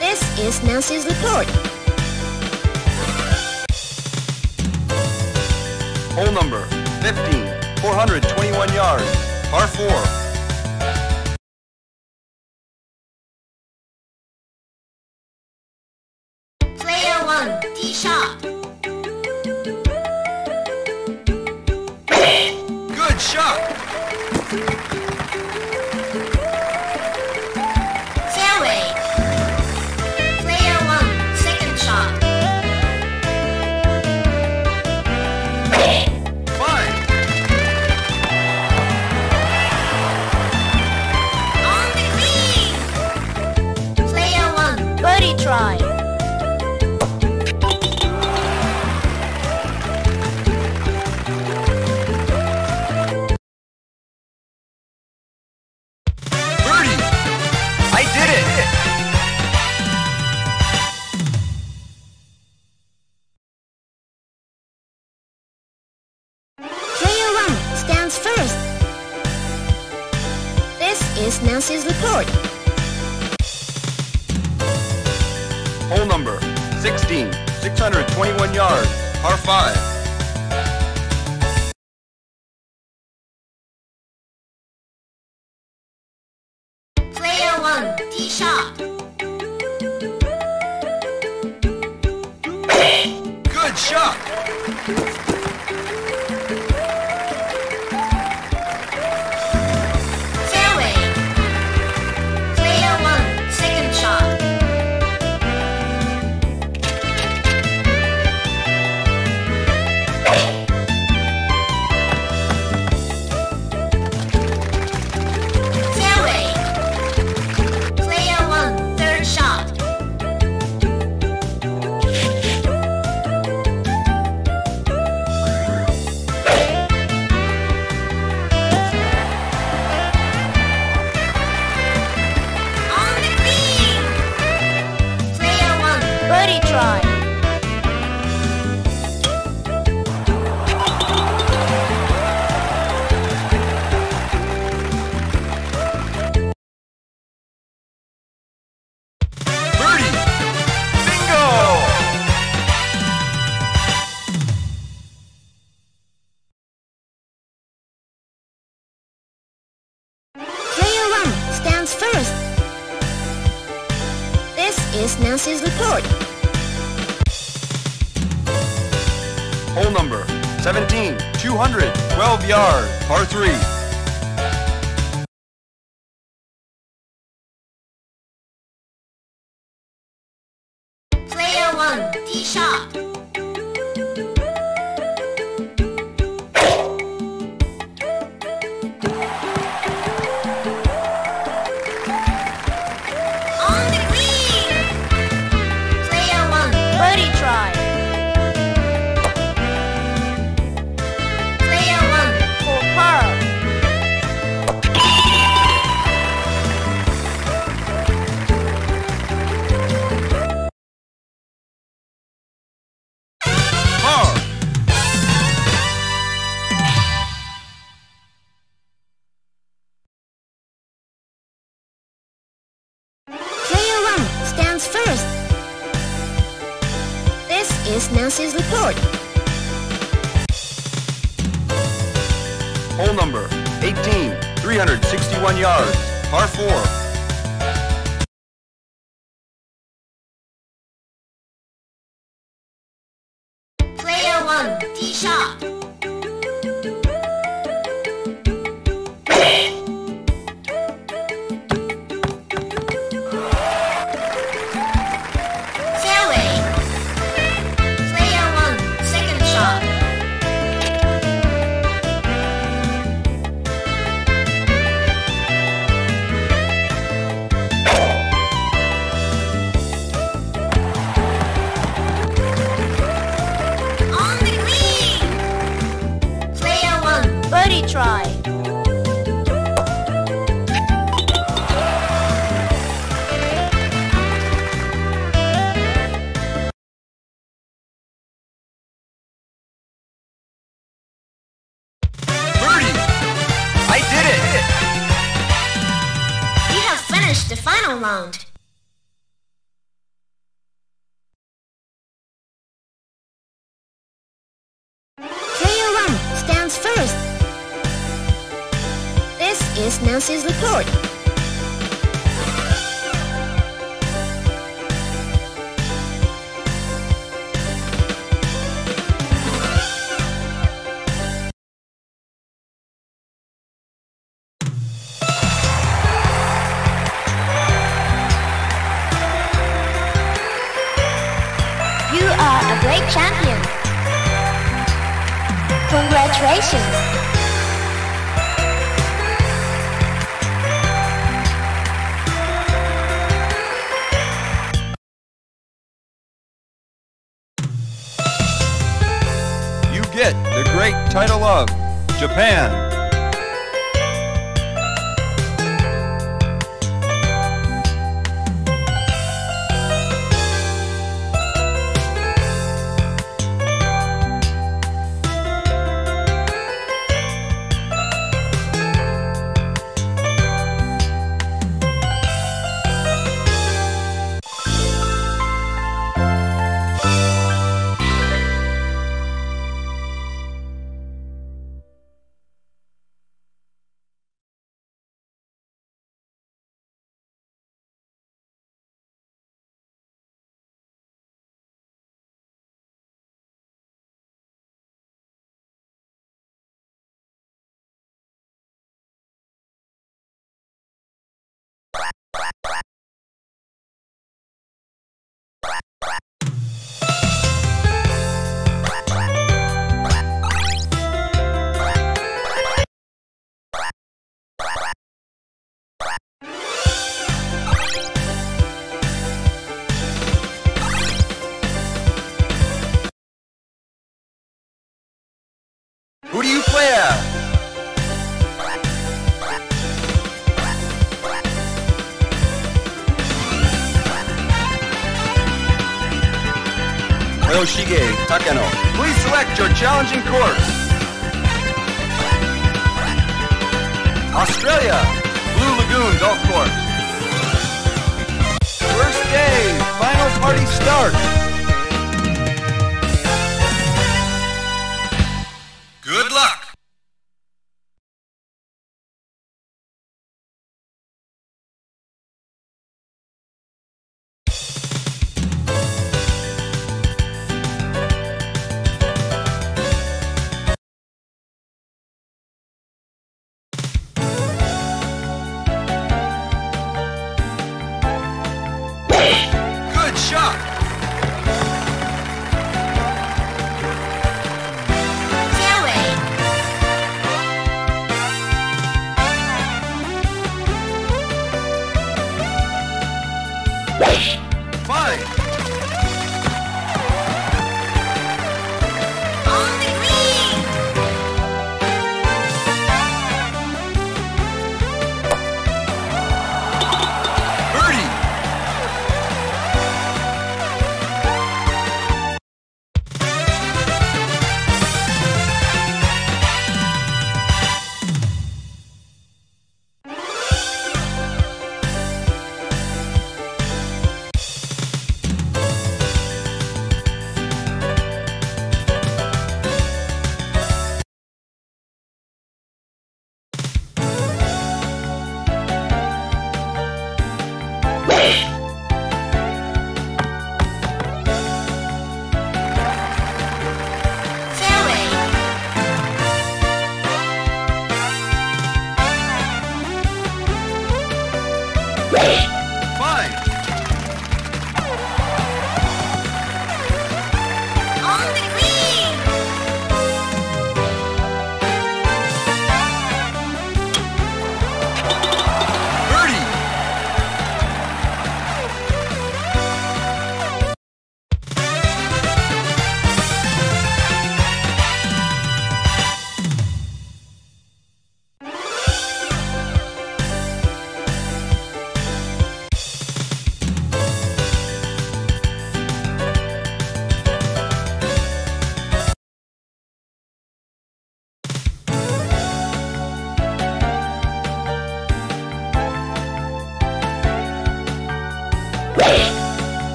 this is Nancy's report. Hole number 15, 421 yards, par 4. Player 1, tee shot. Good shot. up. Fairway. Player one, second shot. 5. On the green. Player one, birdie try. First, this is Nancy's report. Hole number 16, 621 yards, par 5. First, this is Nancy's report. Hole number 17, 212 yards, par 3. Player 1, tee shot. First, this is Nancy's report. Hole number 18, 361 yards, par 4. Player 1, tee shot. The final round. Player 1 stands first. This is Nancy's report. Congratulations! Get the great title of Japan. Who do you play at? Oshige Takano, please select your challenging course. Australia, Blue Lagoon Golf Course. First day, final party start. Good luck.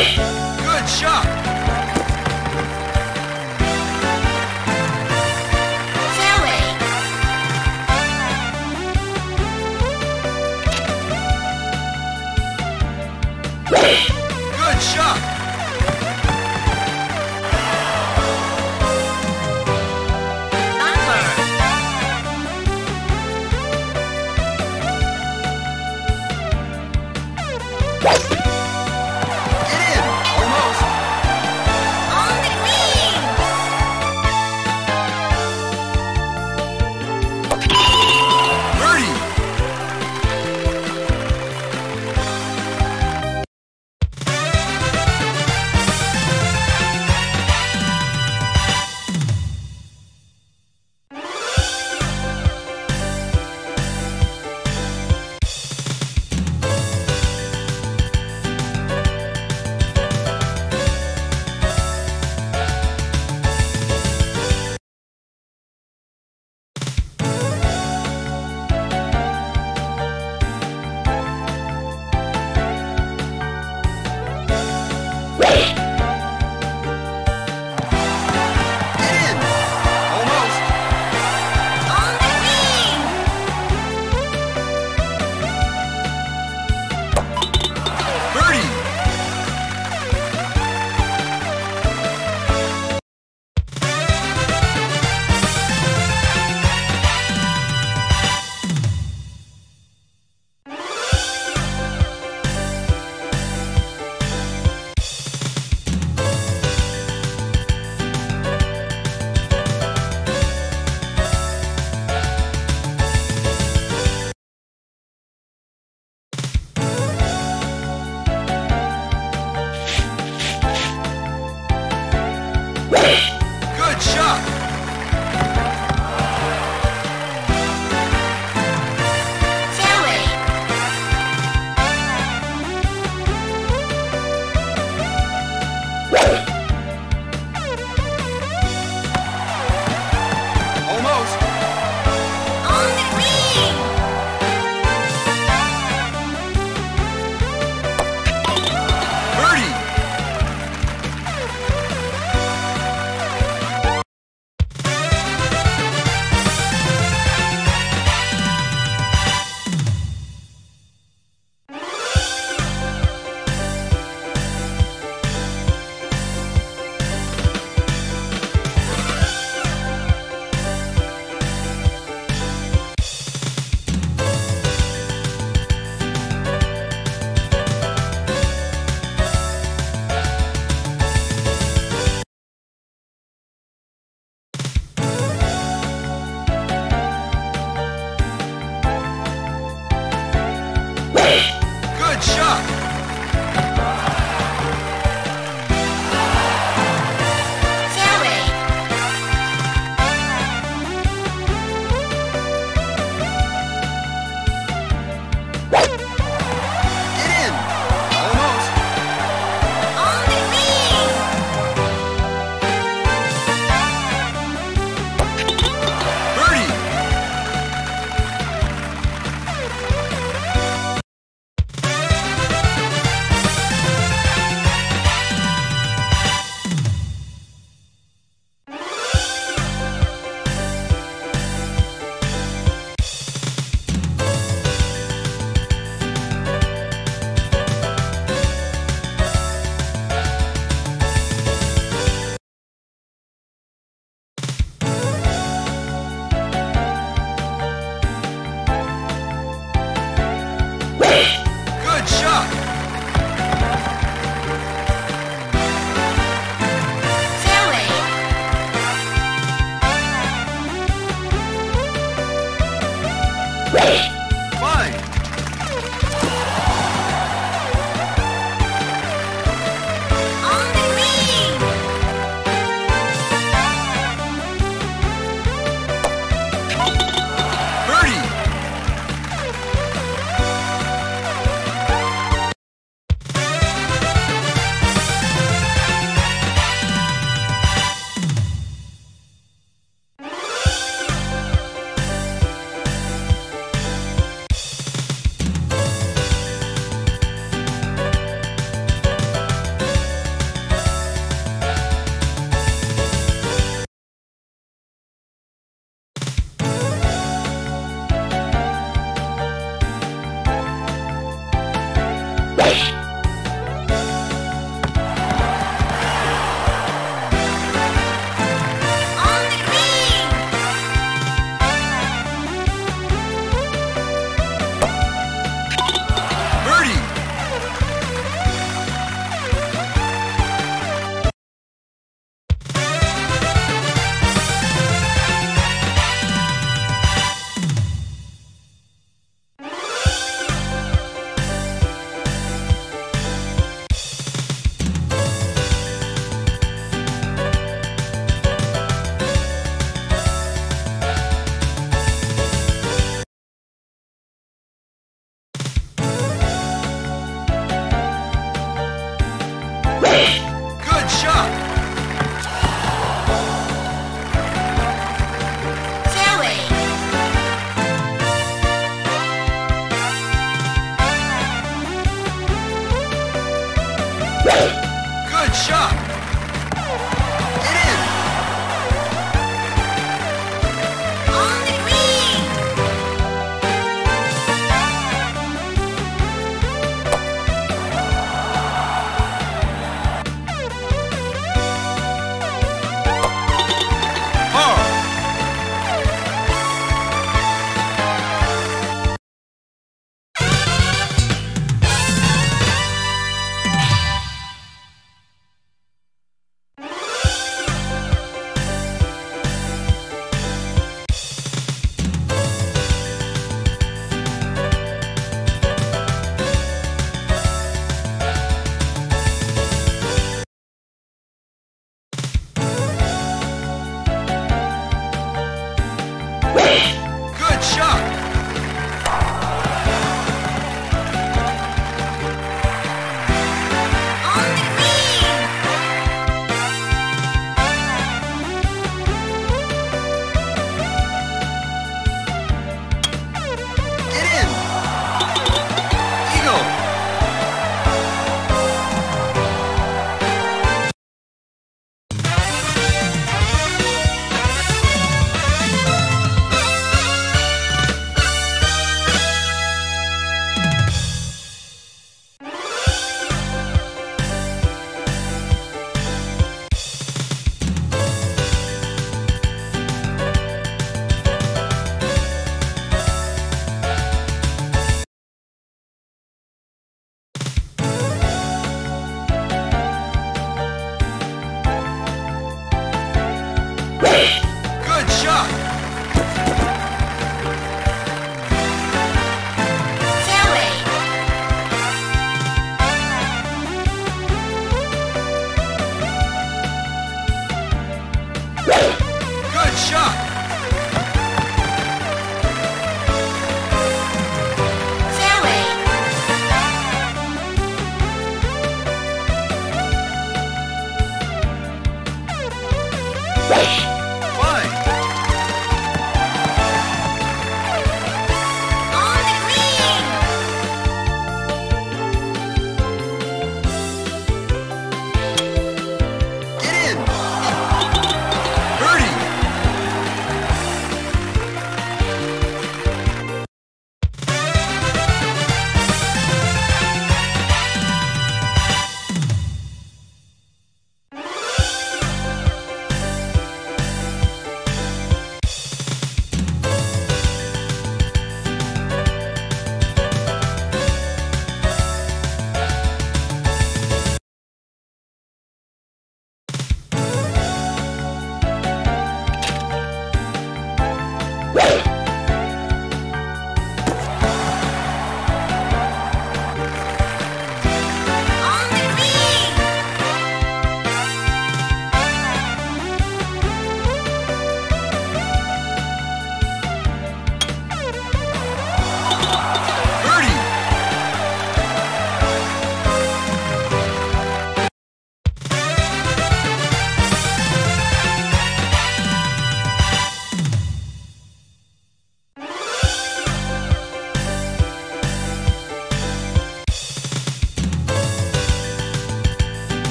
Good shot. Good shot.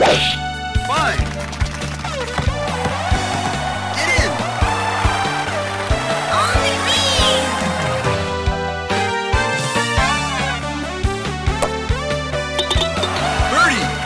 Five. Get in. Only me. Birdie.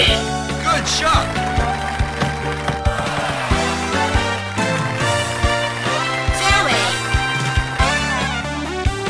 Good shot. Fairway. Good shot!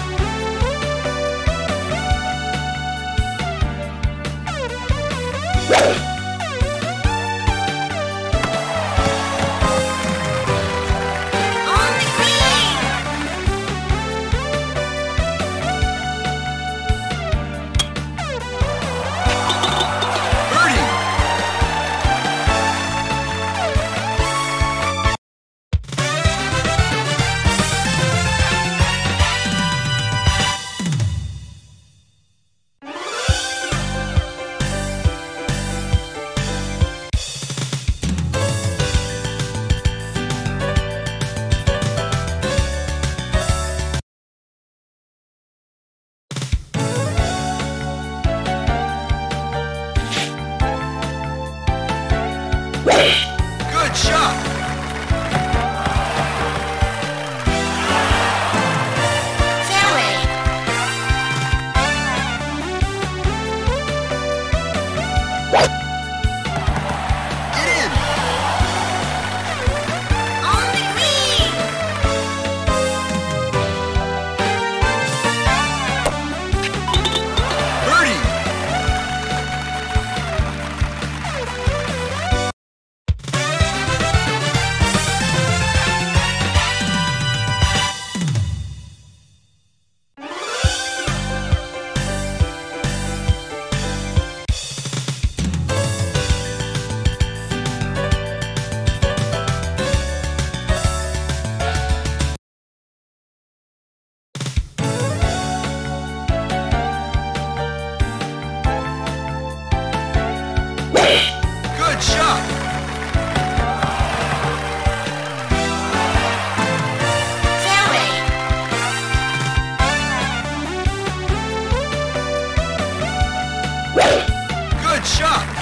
Good shot!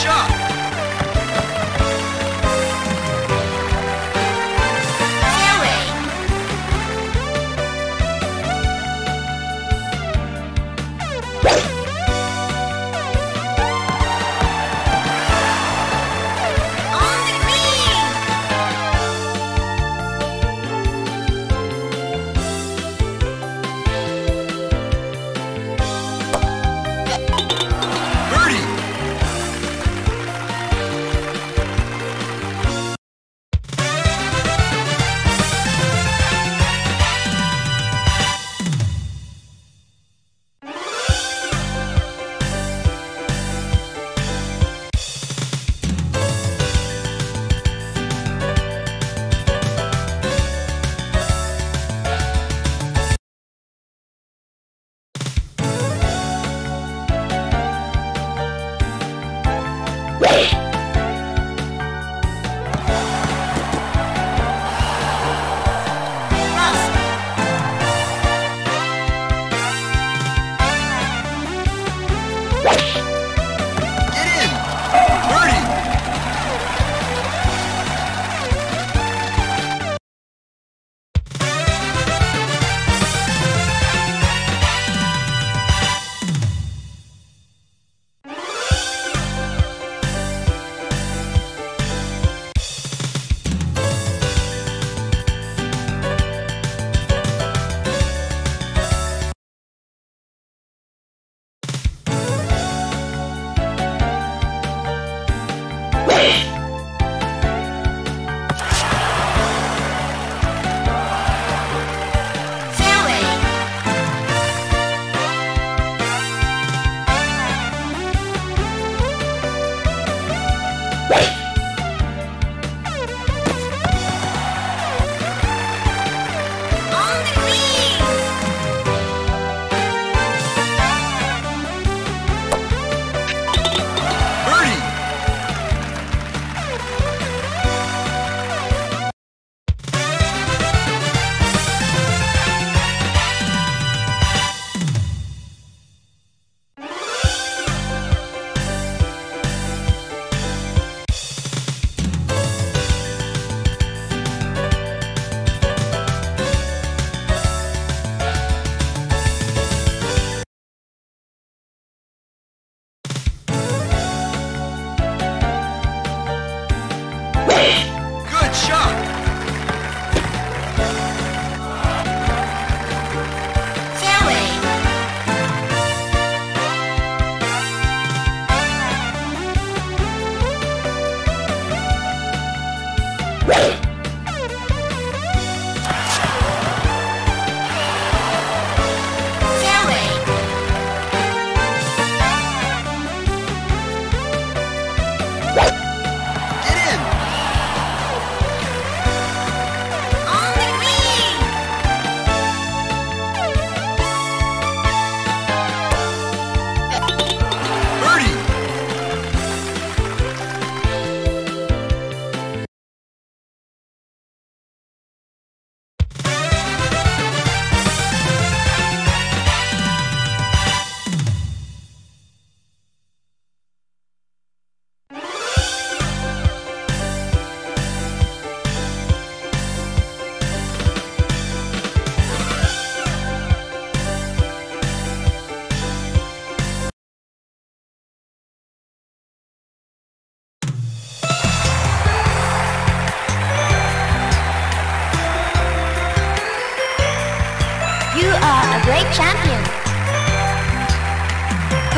shot.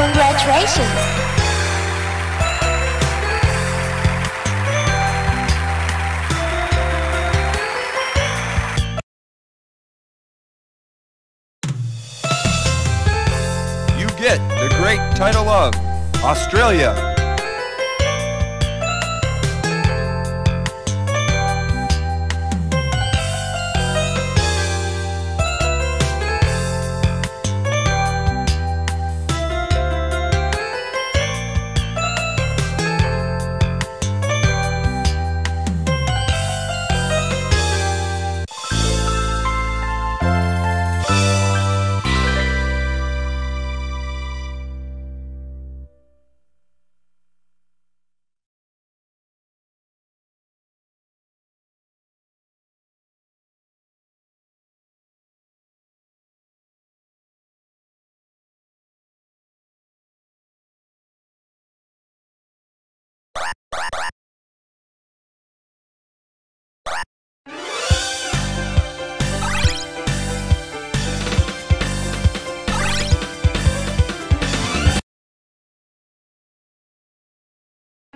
Congratulations! You get the great title of Australia.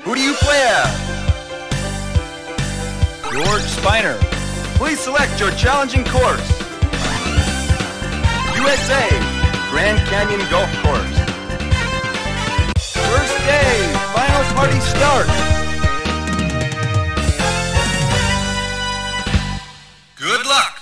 Who do you play at? George Spiner. Please select your challenging course. USA, Grand Canyon Golf Course. First day, final party start. Good luck.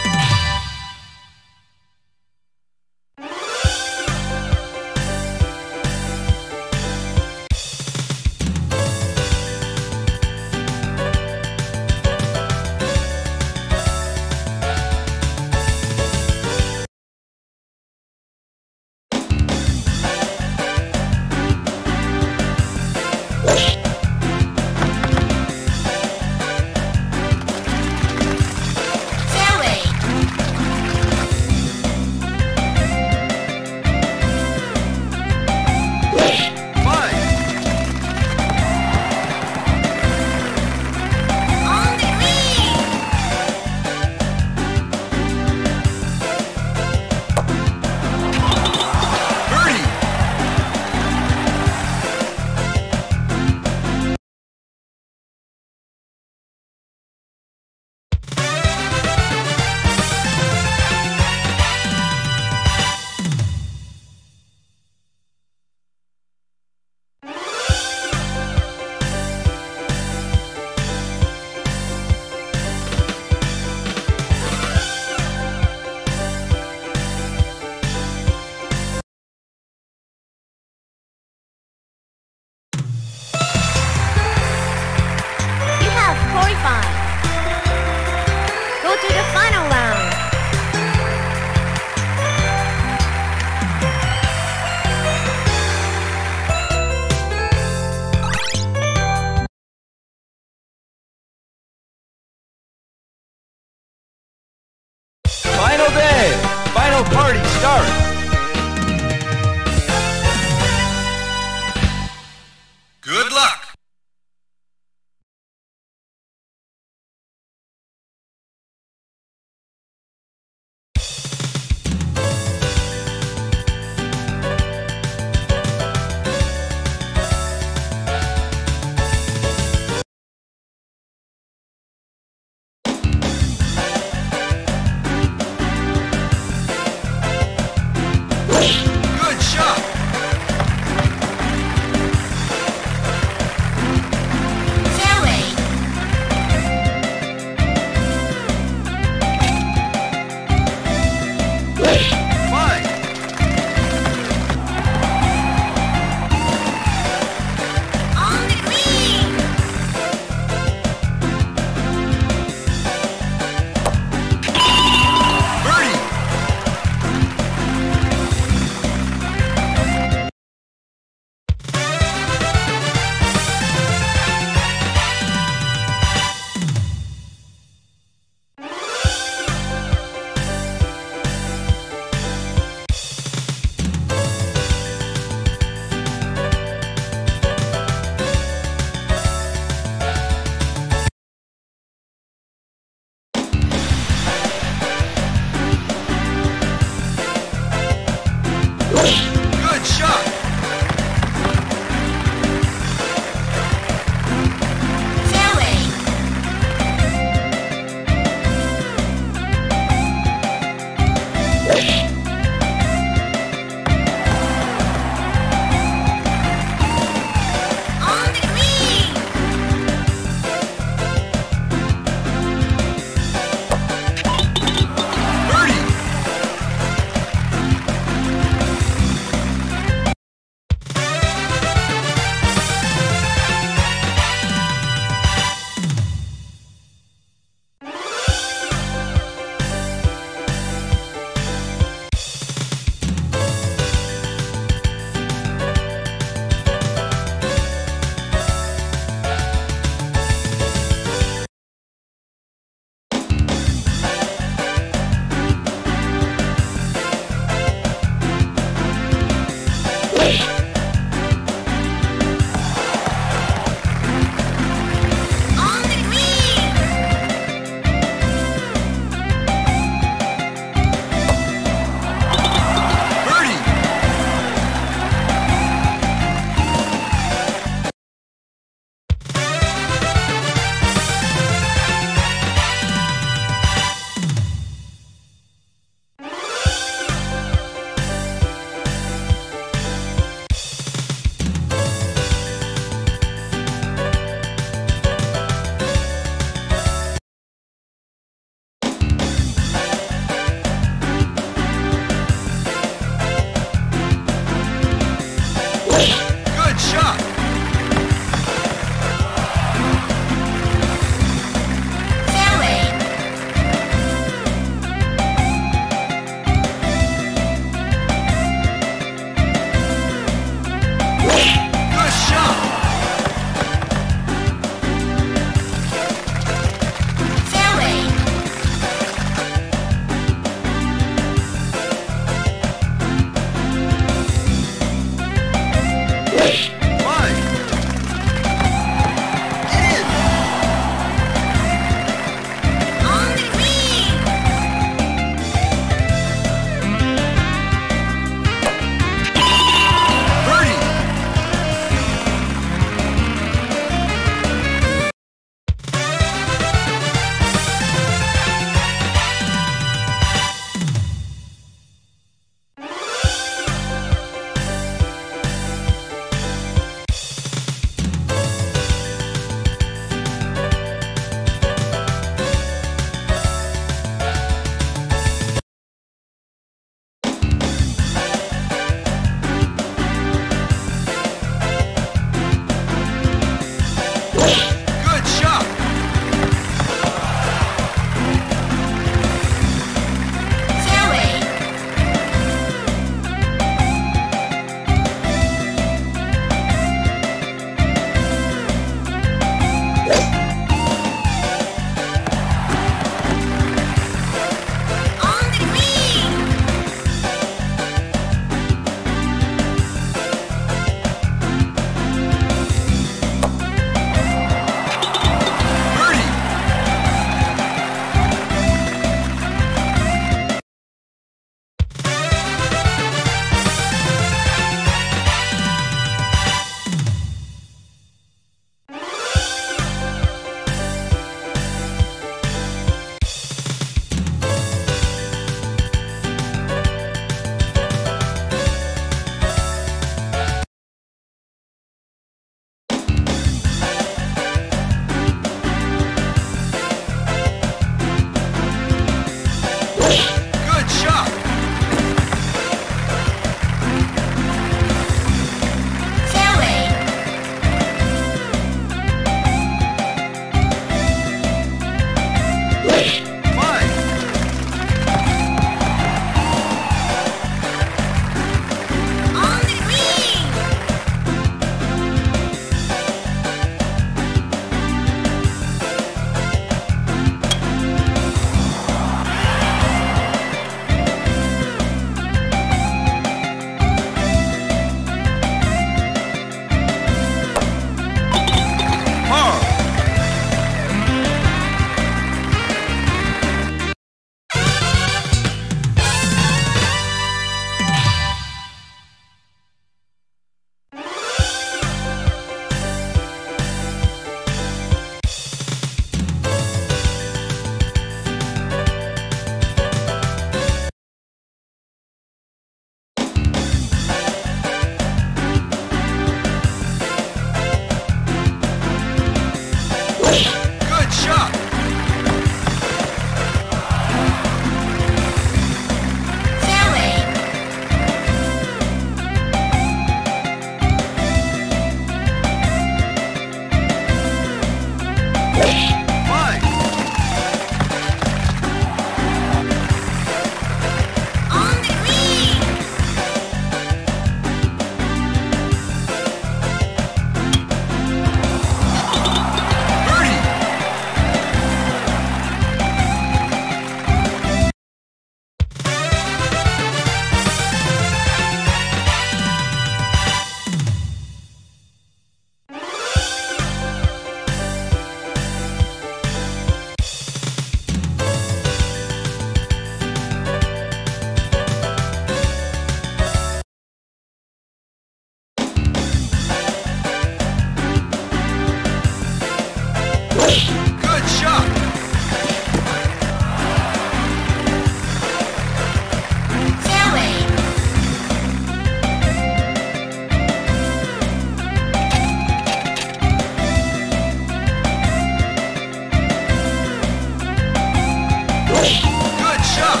shot.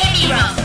Heavy rough.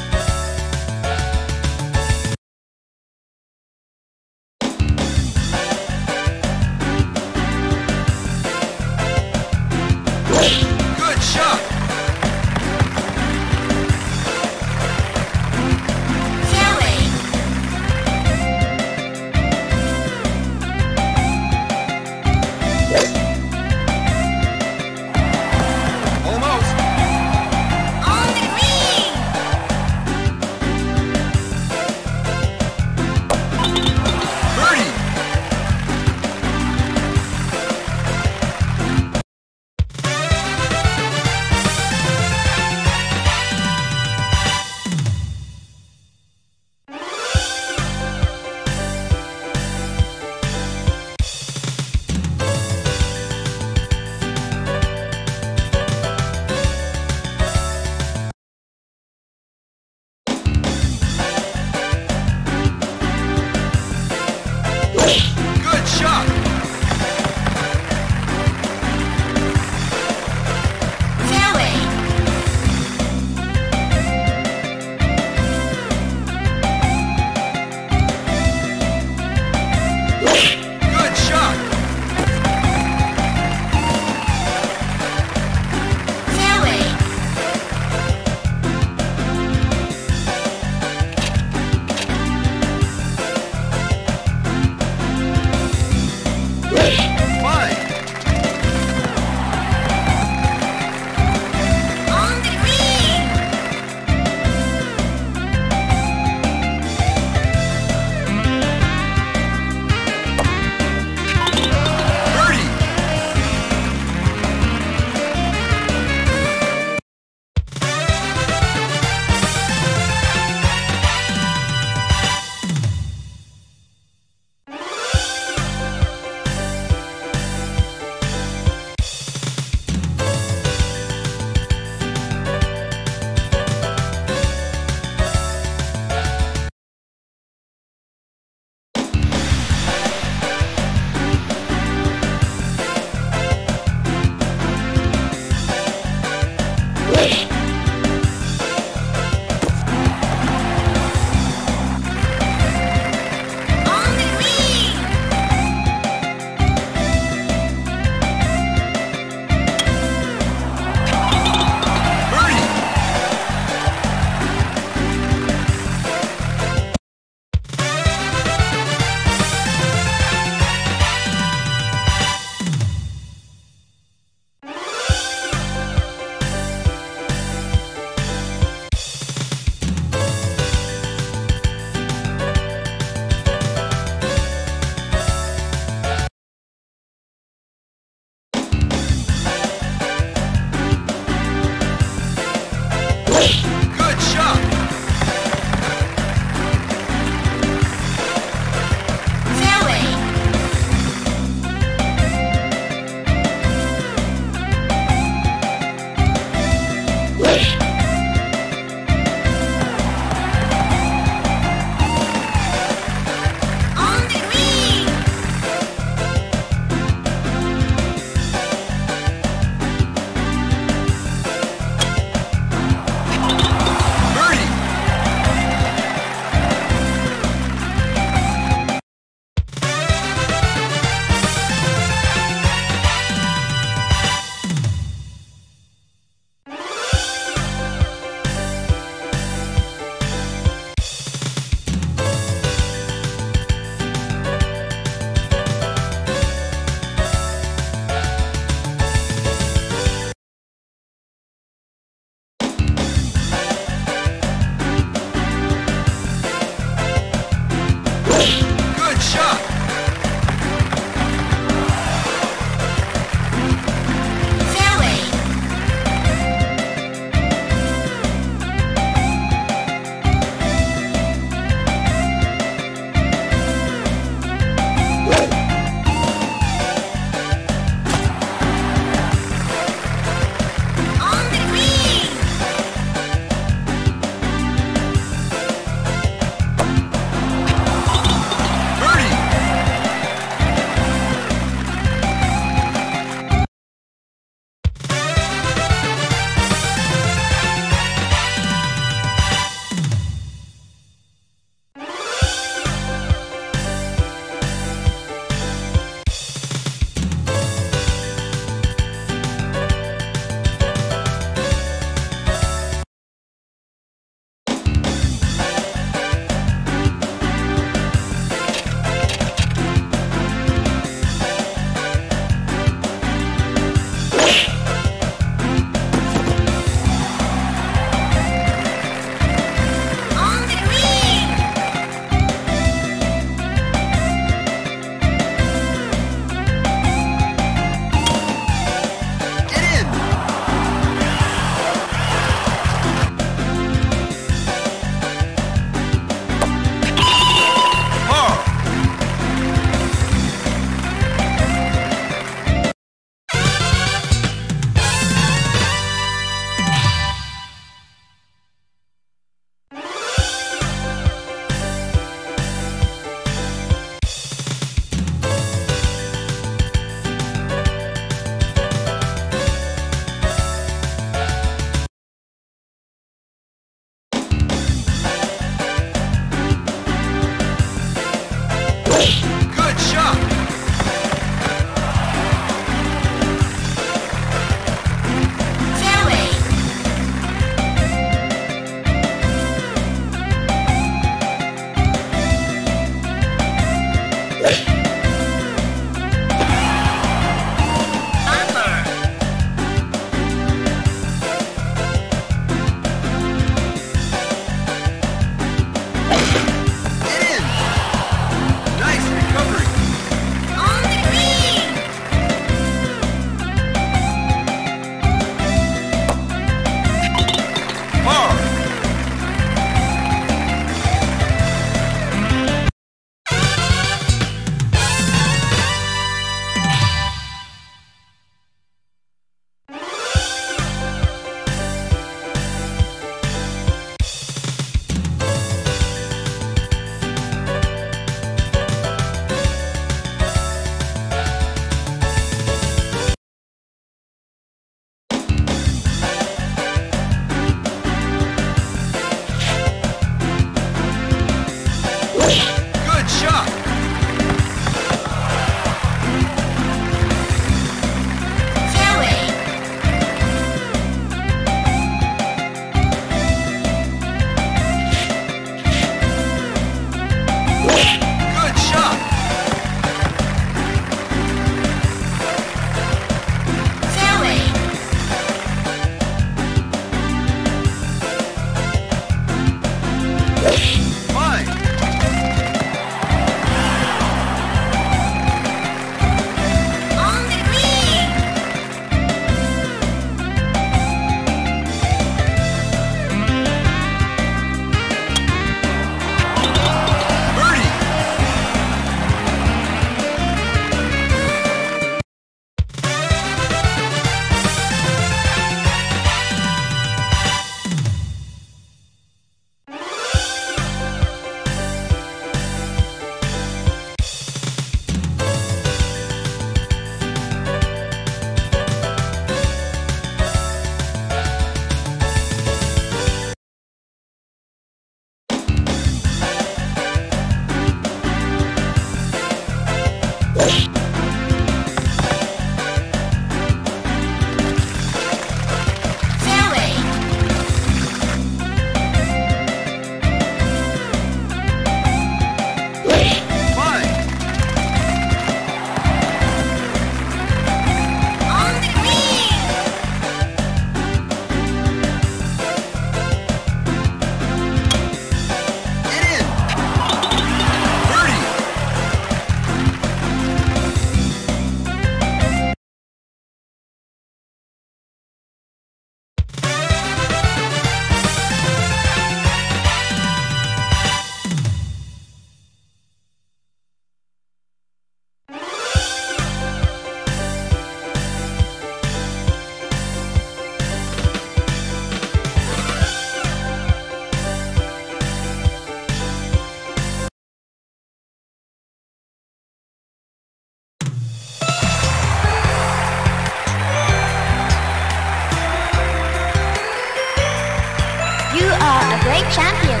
great champion.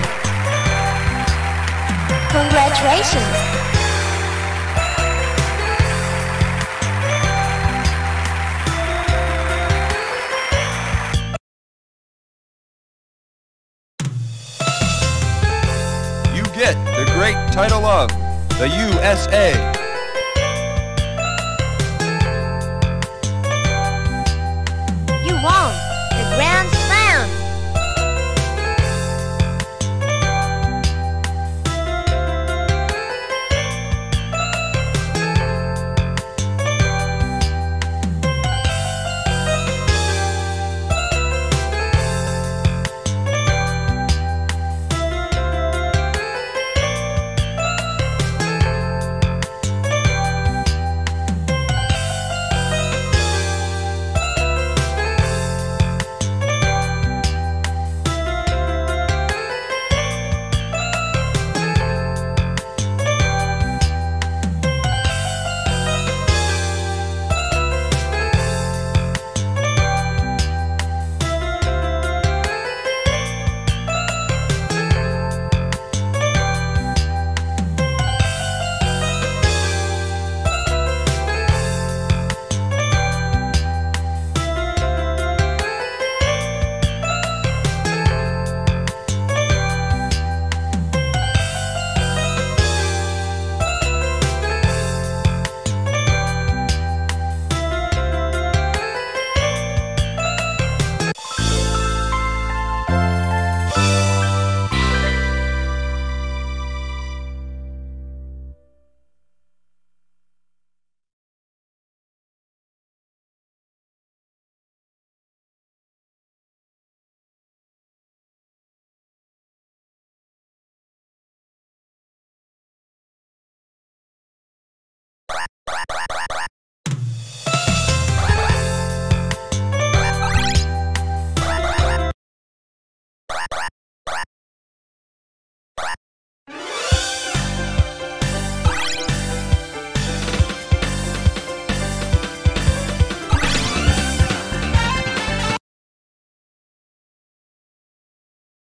Congratulations. You get the great title of the USA.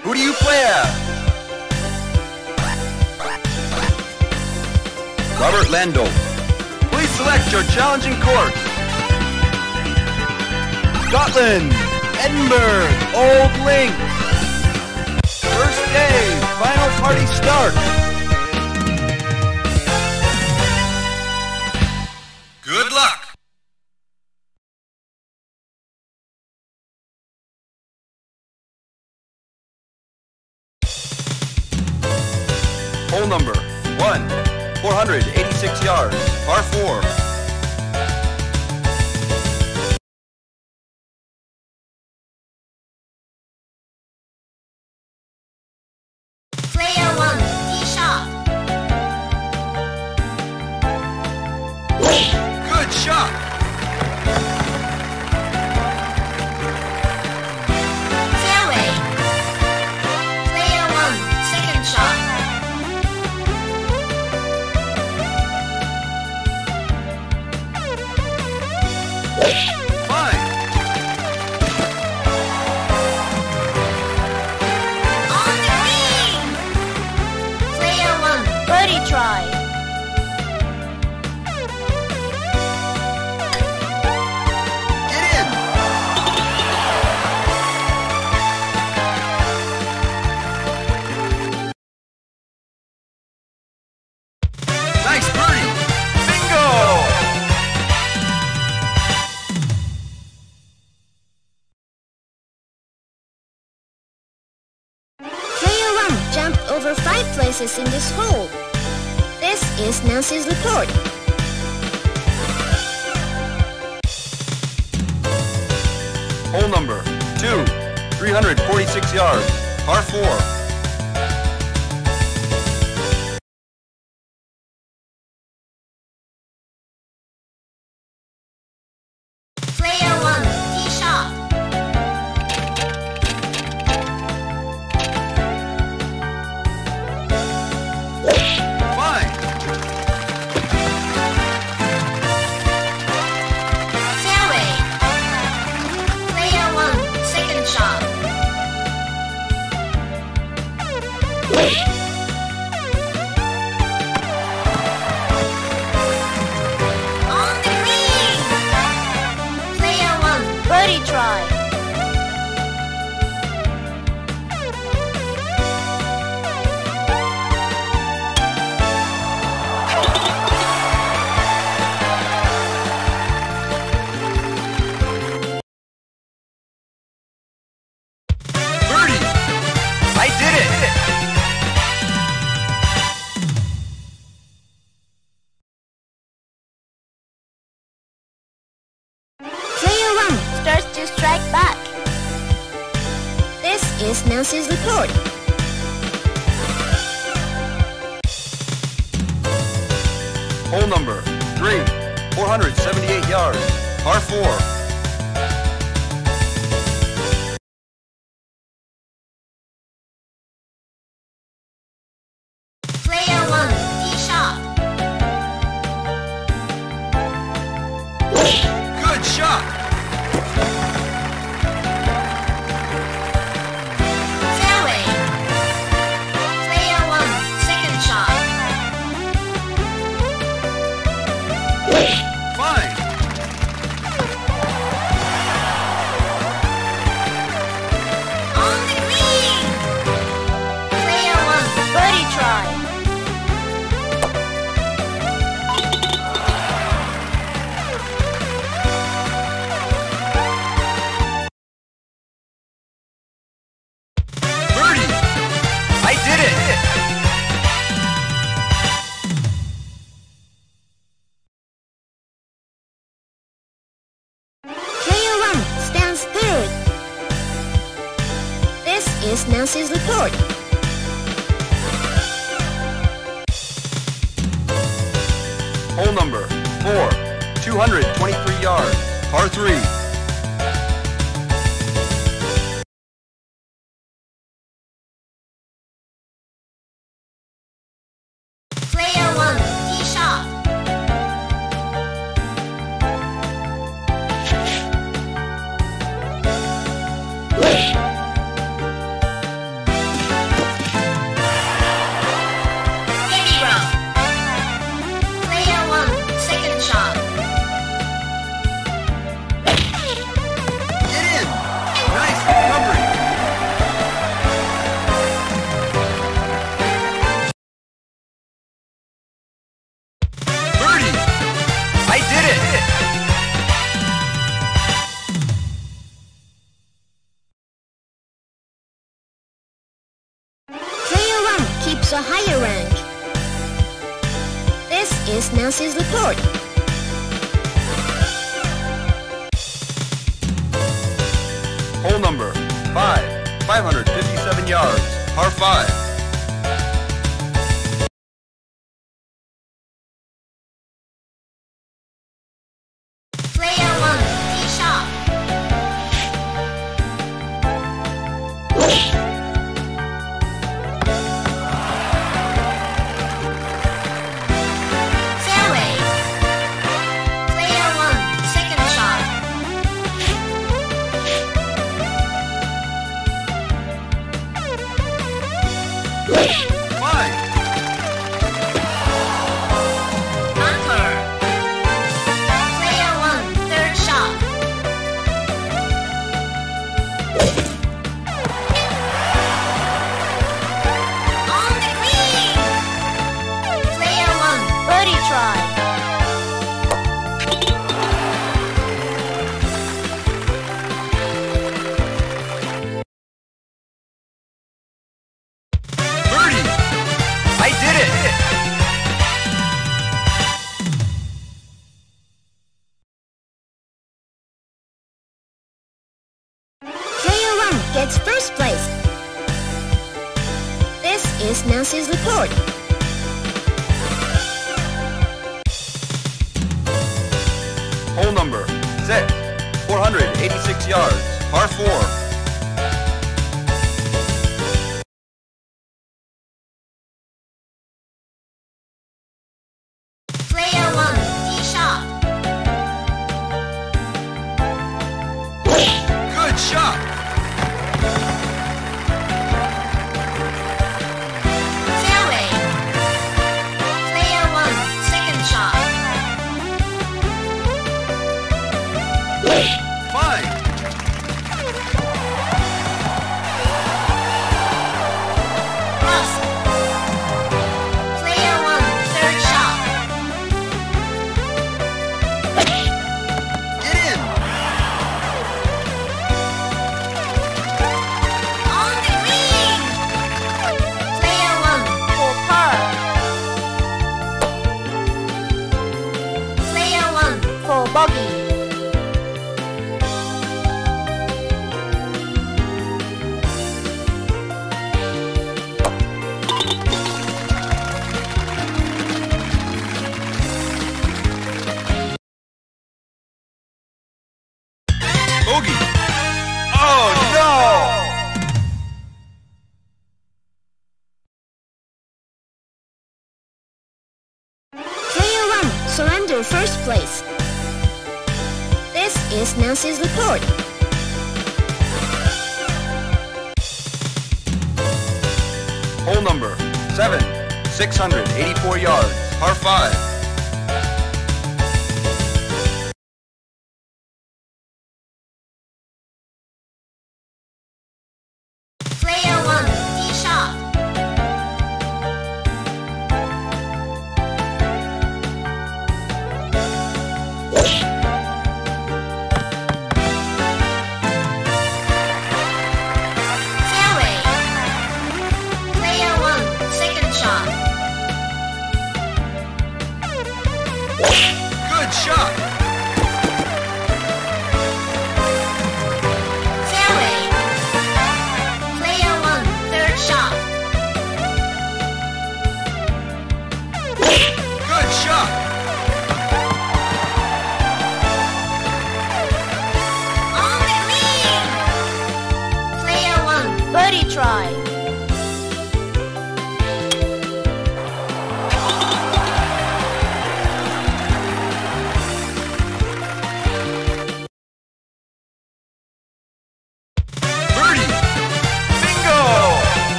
Who do you play at? Robert Landau. Please select your challenging course. Scotland, Edinburgh, Old Links. First day, final party start. Good luck. Hole number 1, 486 yards, par 4. Player 1, tee shot. Good shot. Fairway. Player 1, second shot. Over 5 places in this hole. This is Nancy's report. Hole number 2, 346 yards, par 4. Shot. strike back. This is Nancy's report. Hole number 3, 478 yards, par 4. This is Nancy's report. Hole number 4, 223 yards, par 3. Keeps a higher rank. This is Nancy's report. Hole number 5, 557 yards, par 5. Gets first place. This is Nancy's report. Hole number 6, 486 yards, par 4. bogey. Oh, no! Surrender first place. This is Nancy's report. Hole number 7, 684 yards, par 5. Player 1, tee shot.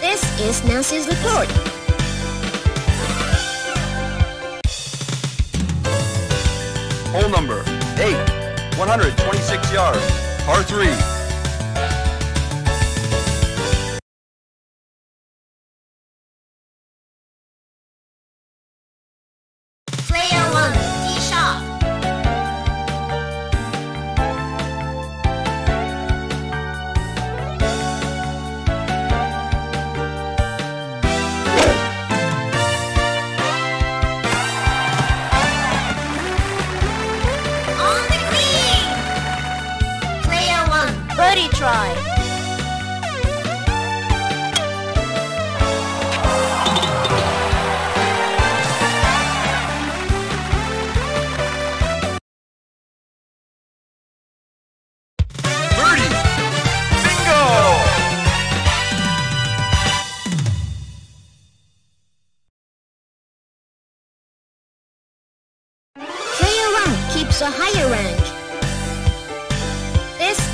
This is Nancy's report. Hole number 8, 126 yards, par 3. Player 1, tee shot. Try.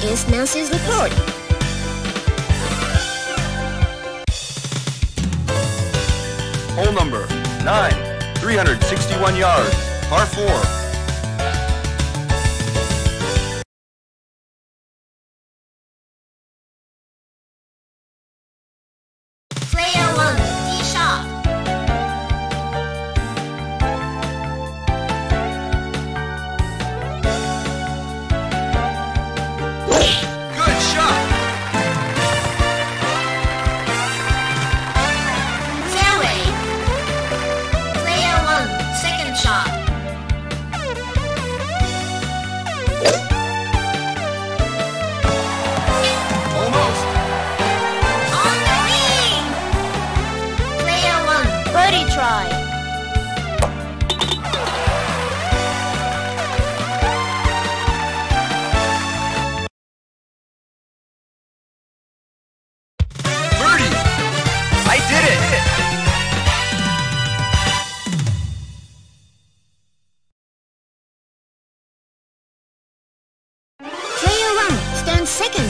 This is Nancy's report. Hole number 9, 361 yards, par 4. Player 1, tee shot. Second.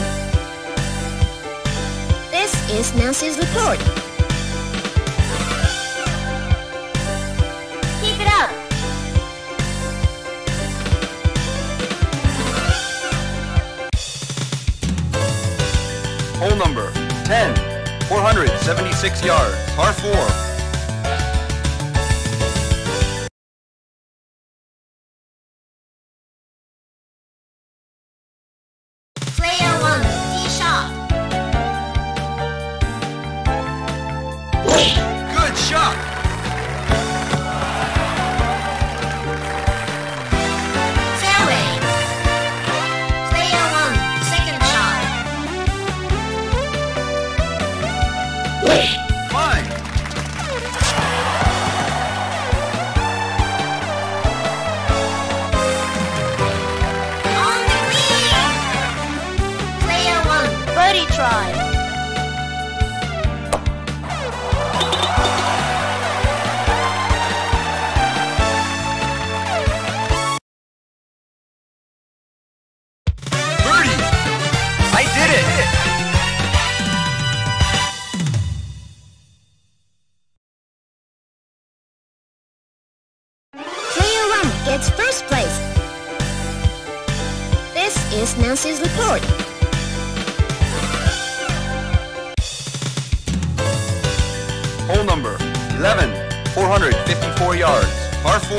This is Nancy's report. Keep it up. Hole number 10, 476 yards, par 4. try. Gets first place. This is Nancy's report. Hole number 11, 454 yards, par 4.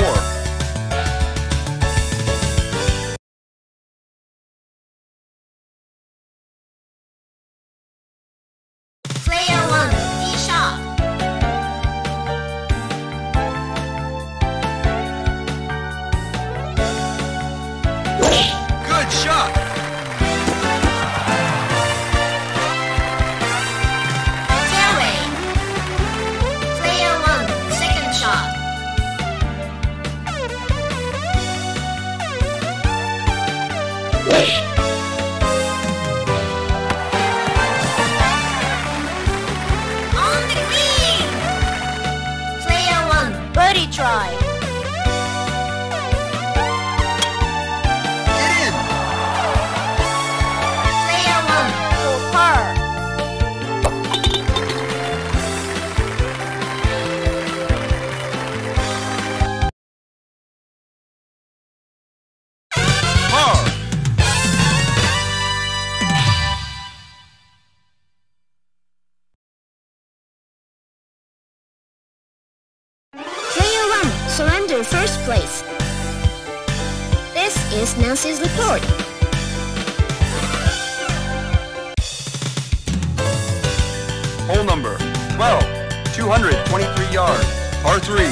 Surrender first place. This is Nancy's report. Hole number 12, 223 yards, par 3.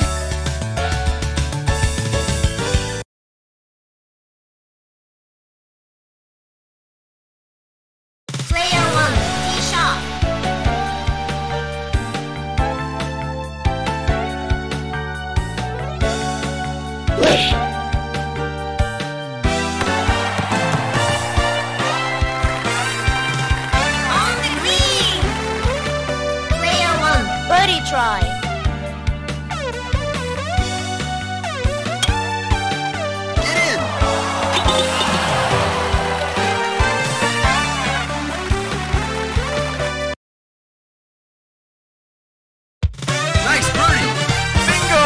Try. Get in. Nice birdie. Bingo.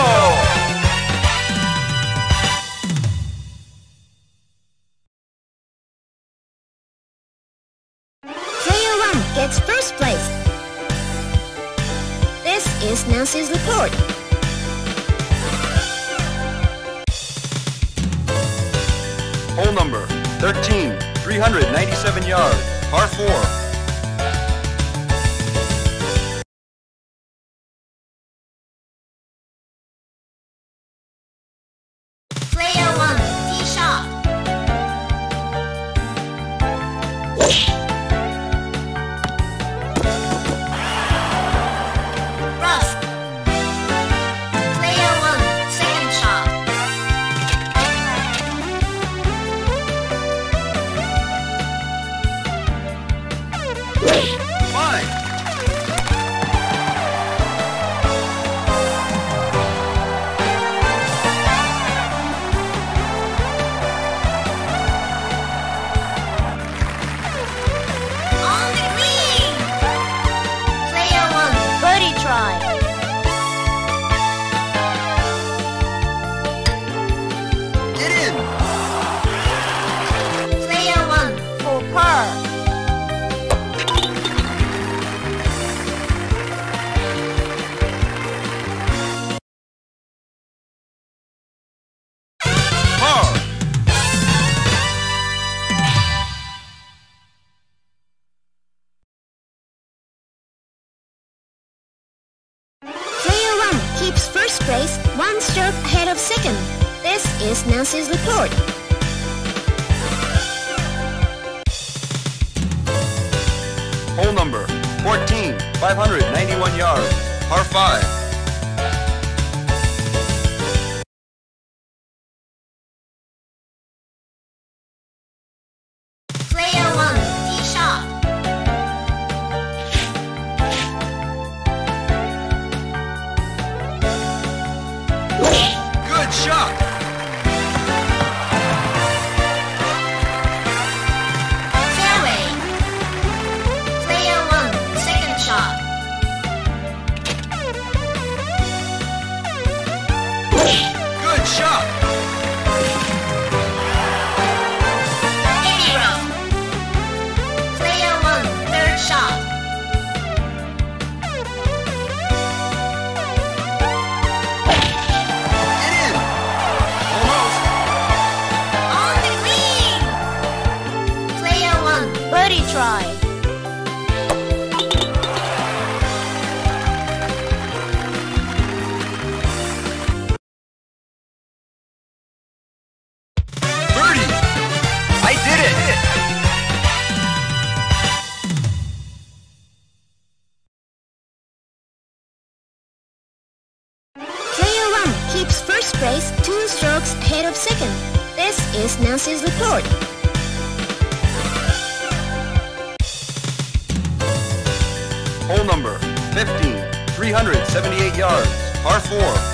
Player one gets first place. This is Nancy's report. Hole number 13, 397 yards, par 4. First place, one stroke ahead of second. This is Nancy's report. Hole number 14, 591 yards, par 5. Player one, tee shot. Welcome. This is Nancy's report. Hole number 15, 378 yards, par 4.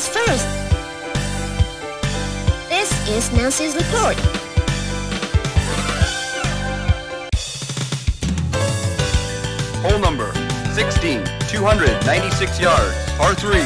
First. This is Nancy's report. Hole number 16, 296 yards, par 3.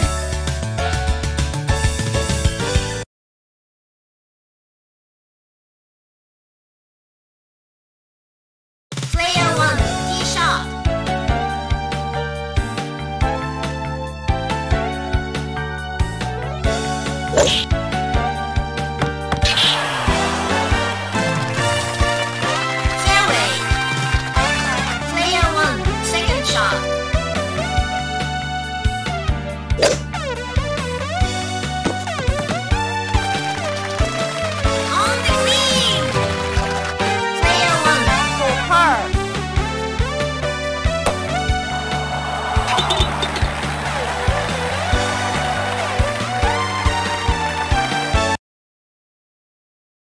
First.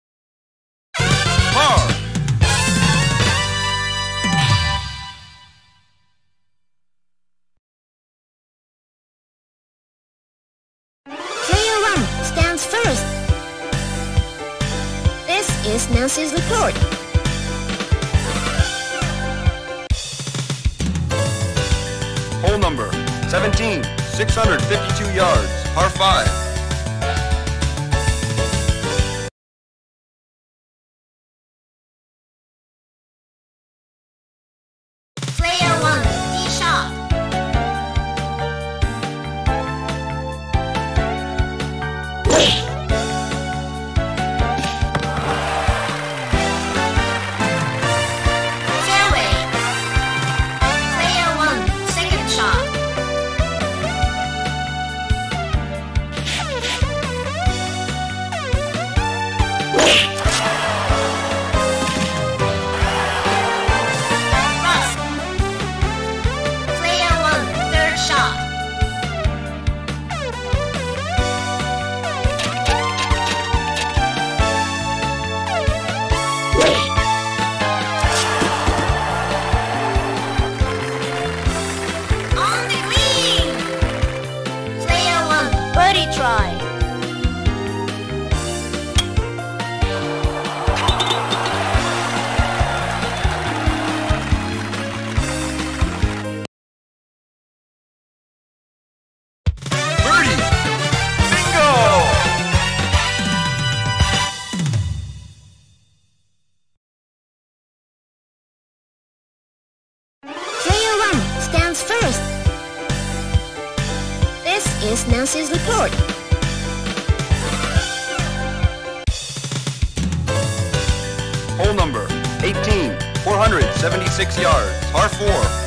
This is Nancy's report. Hole number 17, 652 yards, par 5. First. This is Nancy's report. Hole number 18, 476 yards, par 4.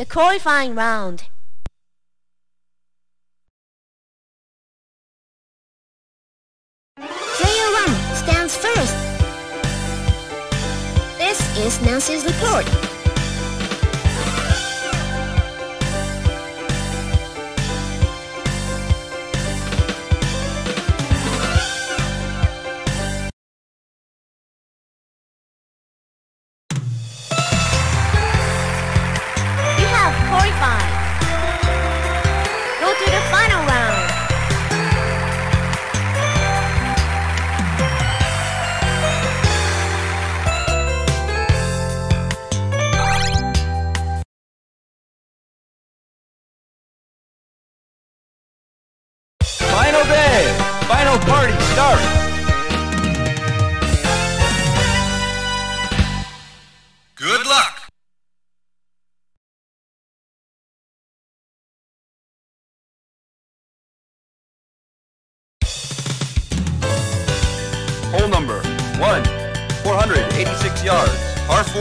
the qualifying round. Player 1 stands first. This is Nancy's report. Party start. Good luck. Hole number 1, 486 yards, par 4.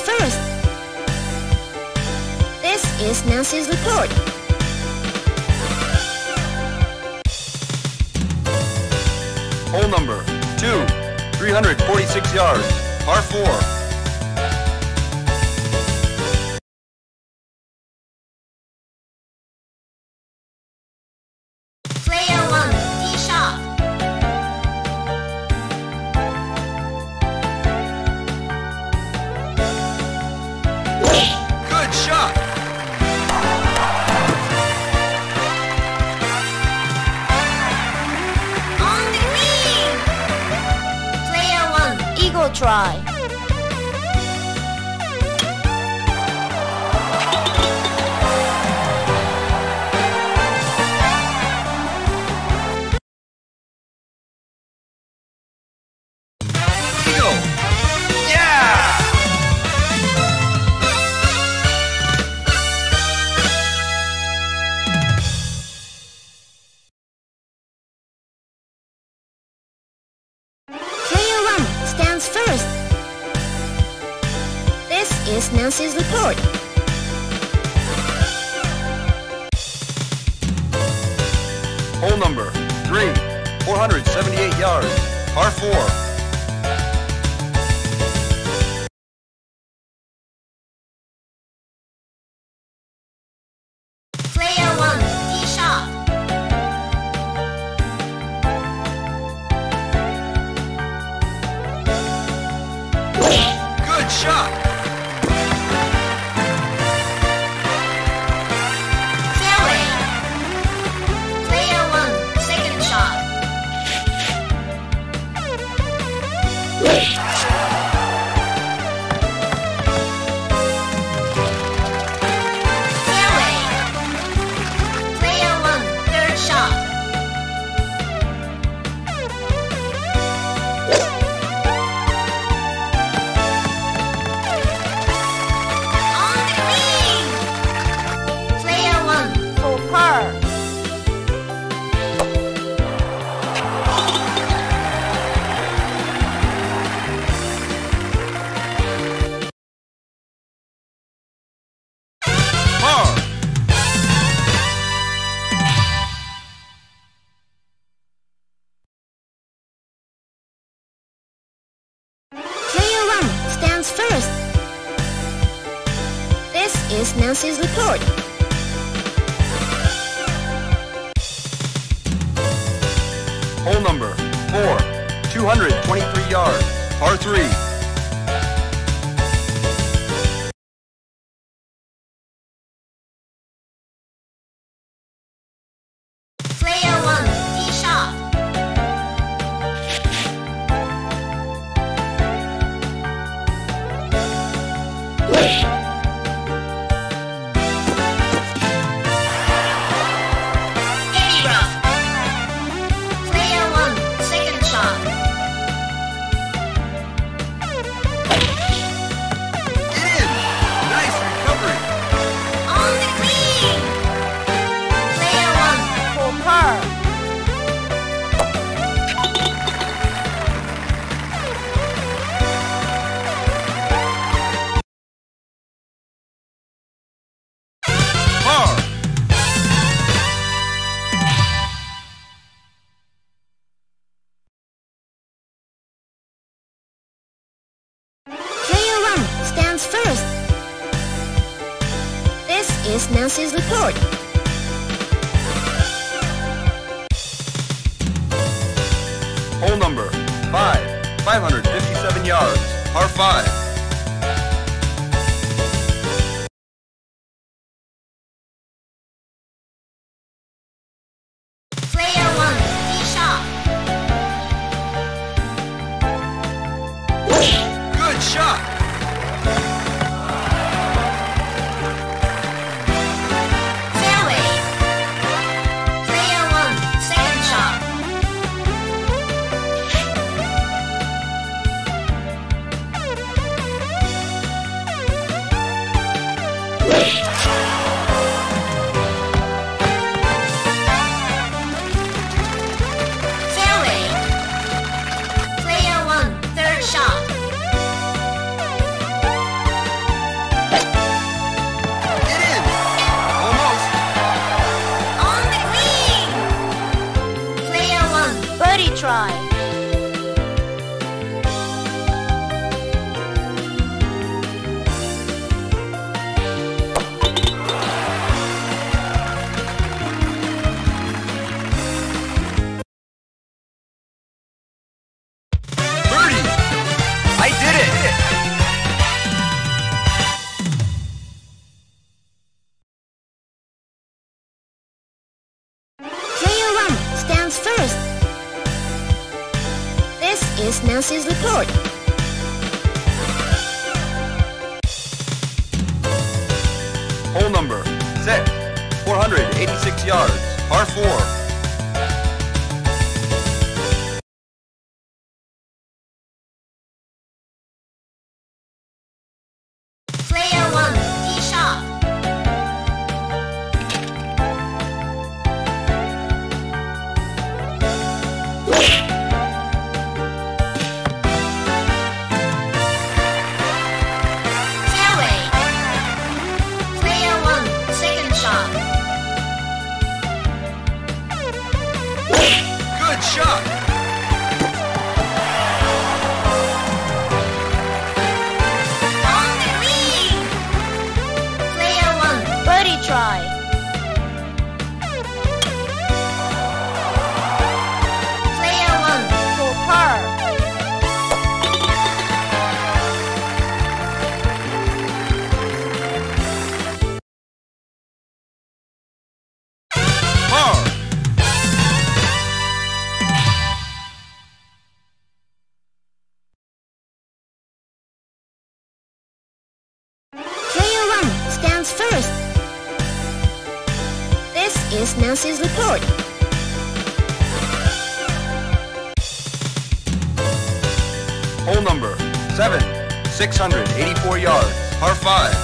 First, this is Nancy's report. Hole number 2, 346 yards, par 4. Try. Eagle. Yeah. Player 1 stands first. This is Nancy's report. Hole number 3, 478 yards, par 4. is Nancy's report. Hole number 4, 223 yards, par 3. First. This is Nancy's report. Hole number 5, 557 yards, par 5. First. This is Nancy's report. Hole number 6, 486 yards, par 4. First. This is Nancy's report. Hole number 7, 684 yards, par 5.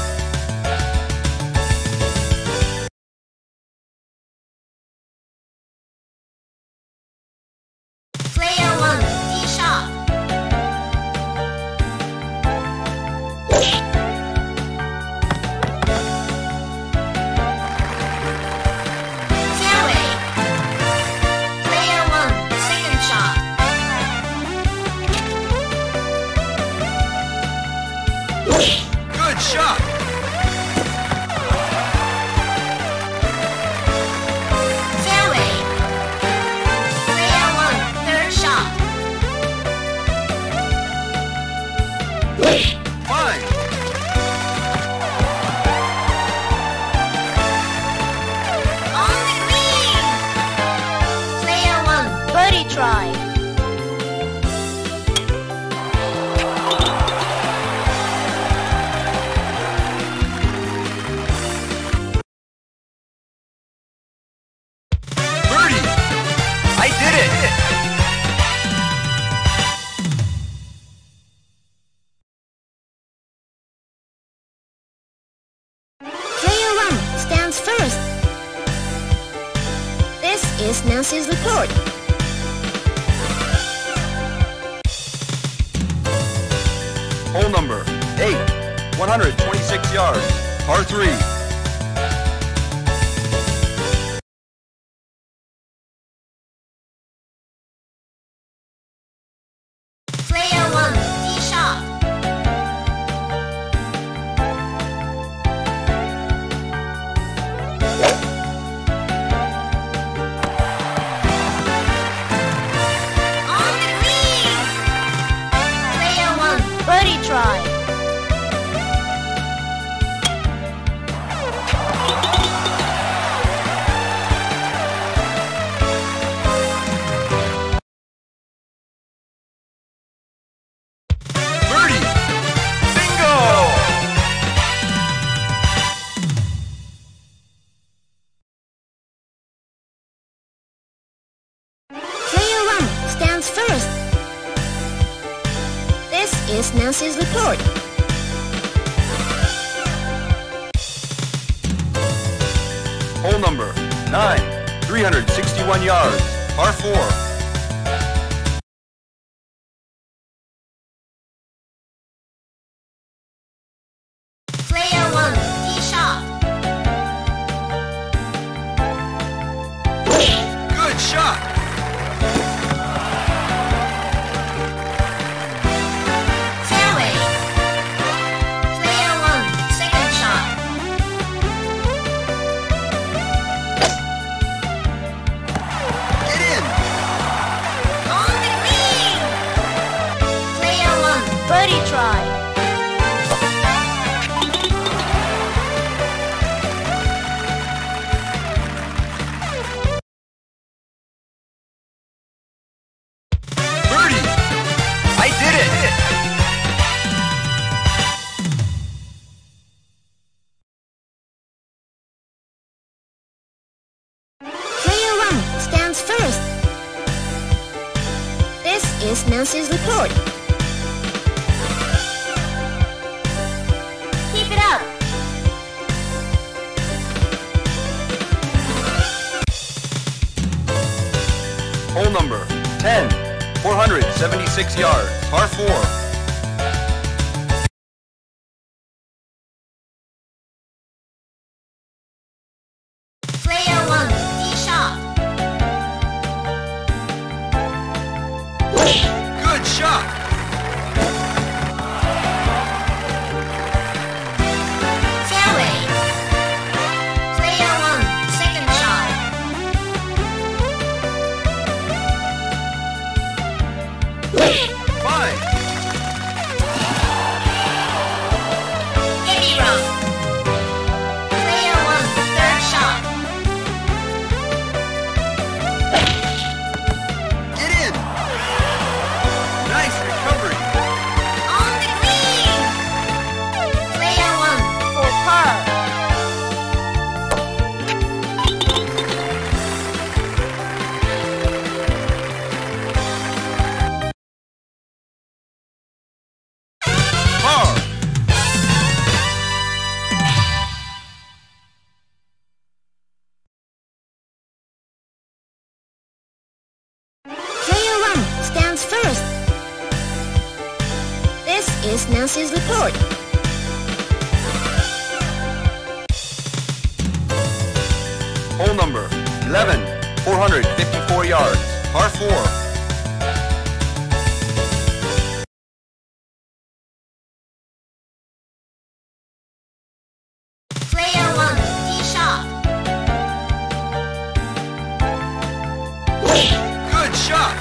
Good shot! Fine. Try. Birdie! I did it! Player one stands first. This is Nancy's report. Hole number 8, 126 yards, par 3. Player 1, tee shot. Try. Birdie! Bingo! Player one stands first. This is Nancy's report. Hole number 9, 361 yards, par 4. Player 1, tee shot. Good shot! First. This is Nancy's report. Keep it up. Hole number 10, 476 yards, par 4. Player 1, tee shot. Good shot! Fairway. Player 1, second shot. Fine! Heavy rough. Player 1, third shot. First. This is Nancy's report. Hole number 11, 454 yards, par 4. Player 1, tee shot. Good shot!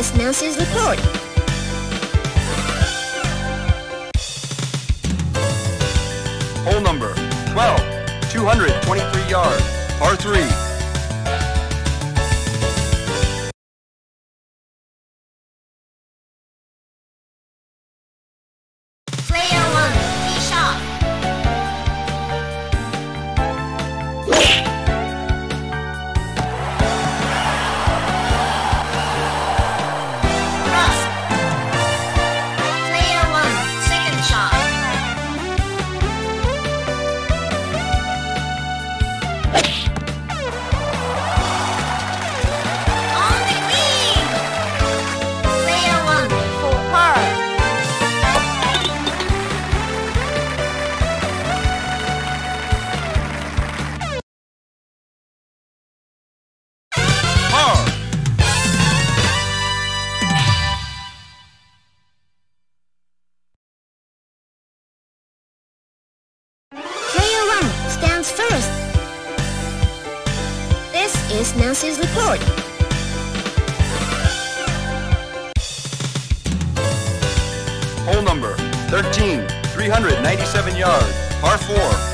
is Nancy's report. Hole number 12, 223 yards, par 3. First, this is Nancy's report. Hole number 13, 397 yards, par 4.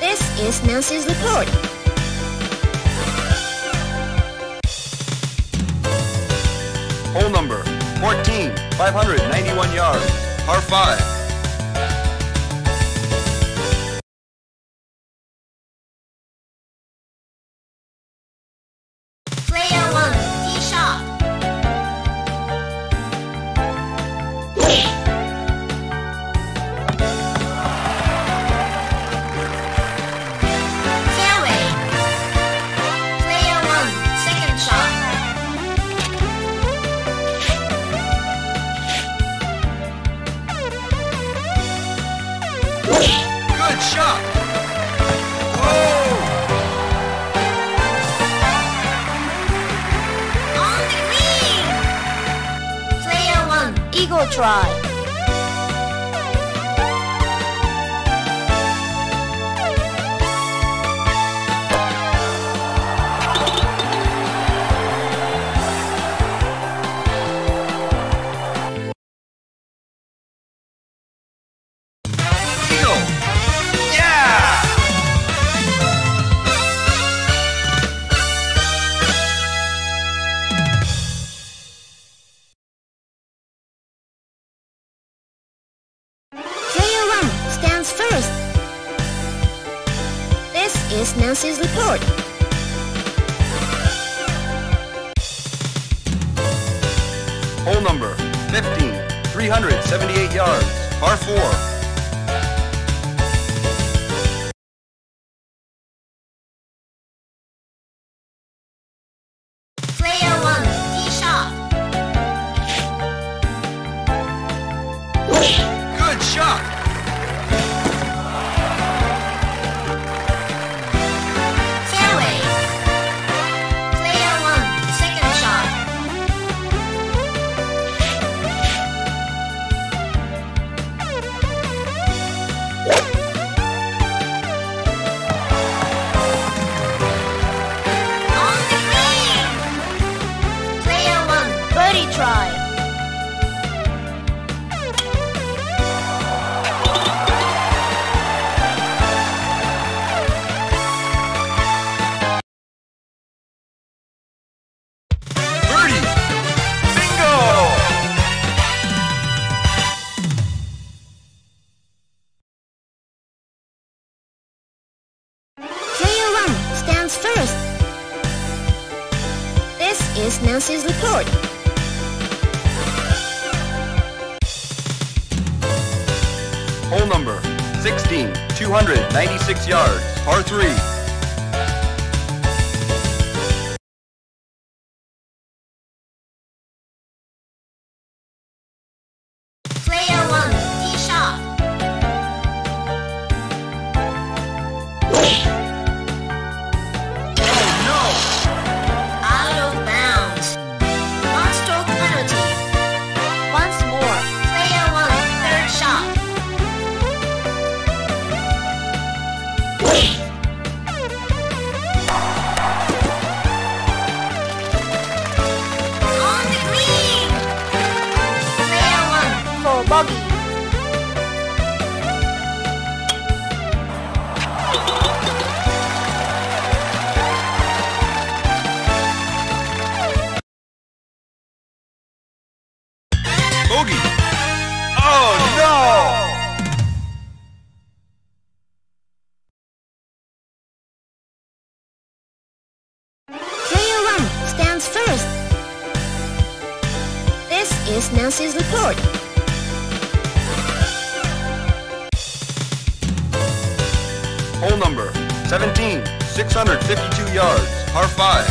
This is Nancy's report. Hole number 14, 591 yards, par 5. Try. Deal. Yeah. First, this is Nancy's report. Hole number 15, 378 yards, par 4. Masters report. Hole number 16, 296 yards, par 3. This is Nancy's report. Hole number 17, 652 yards, par 5.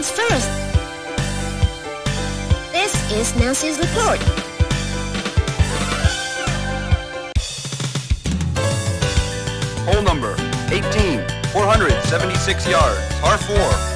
First. This is Nancy's report. Hole number 18, 476 yards, par 4.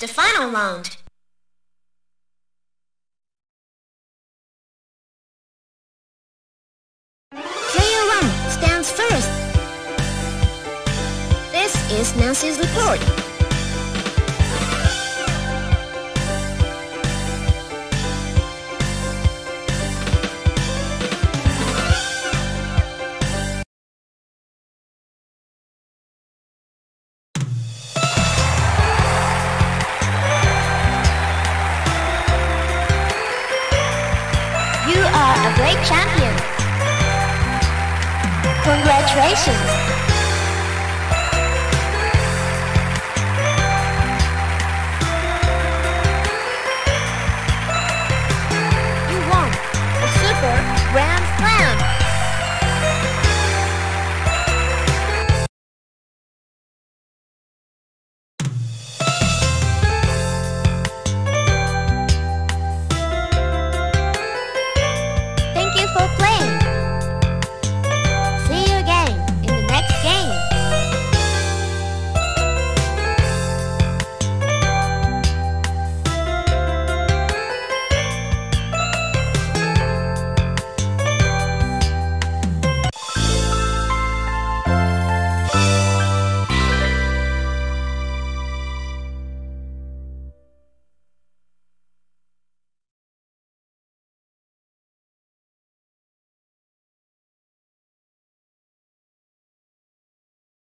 The final round. Player 1 stands first. This is Nancy's report. Champion. Congrats. congratulations.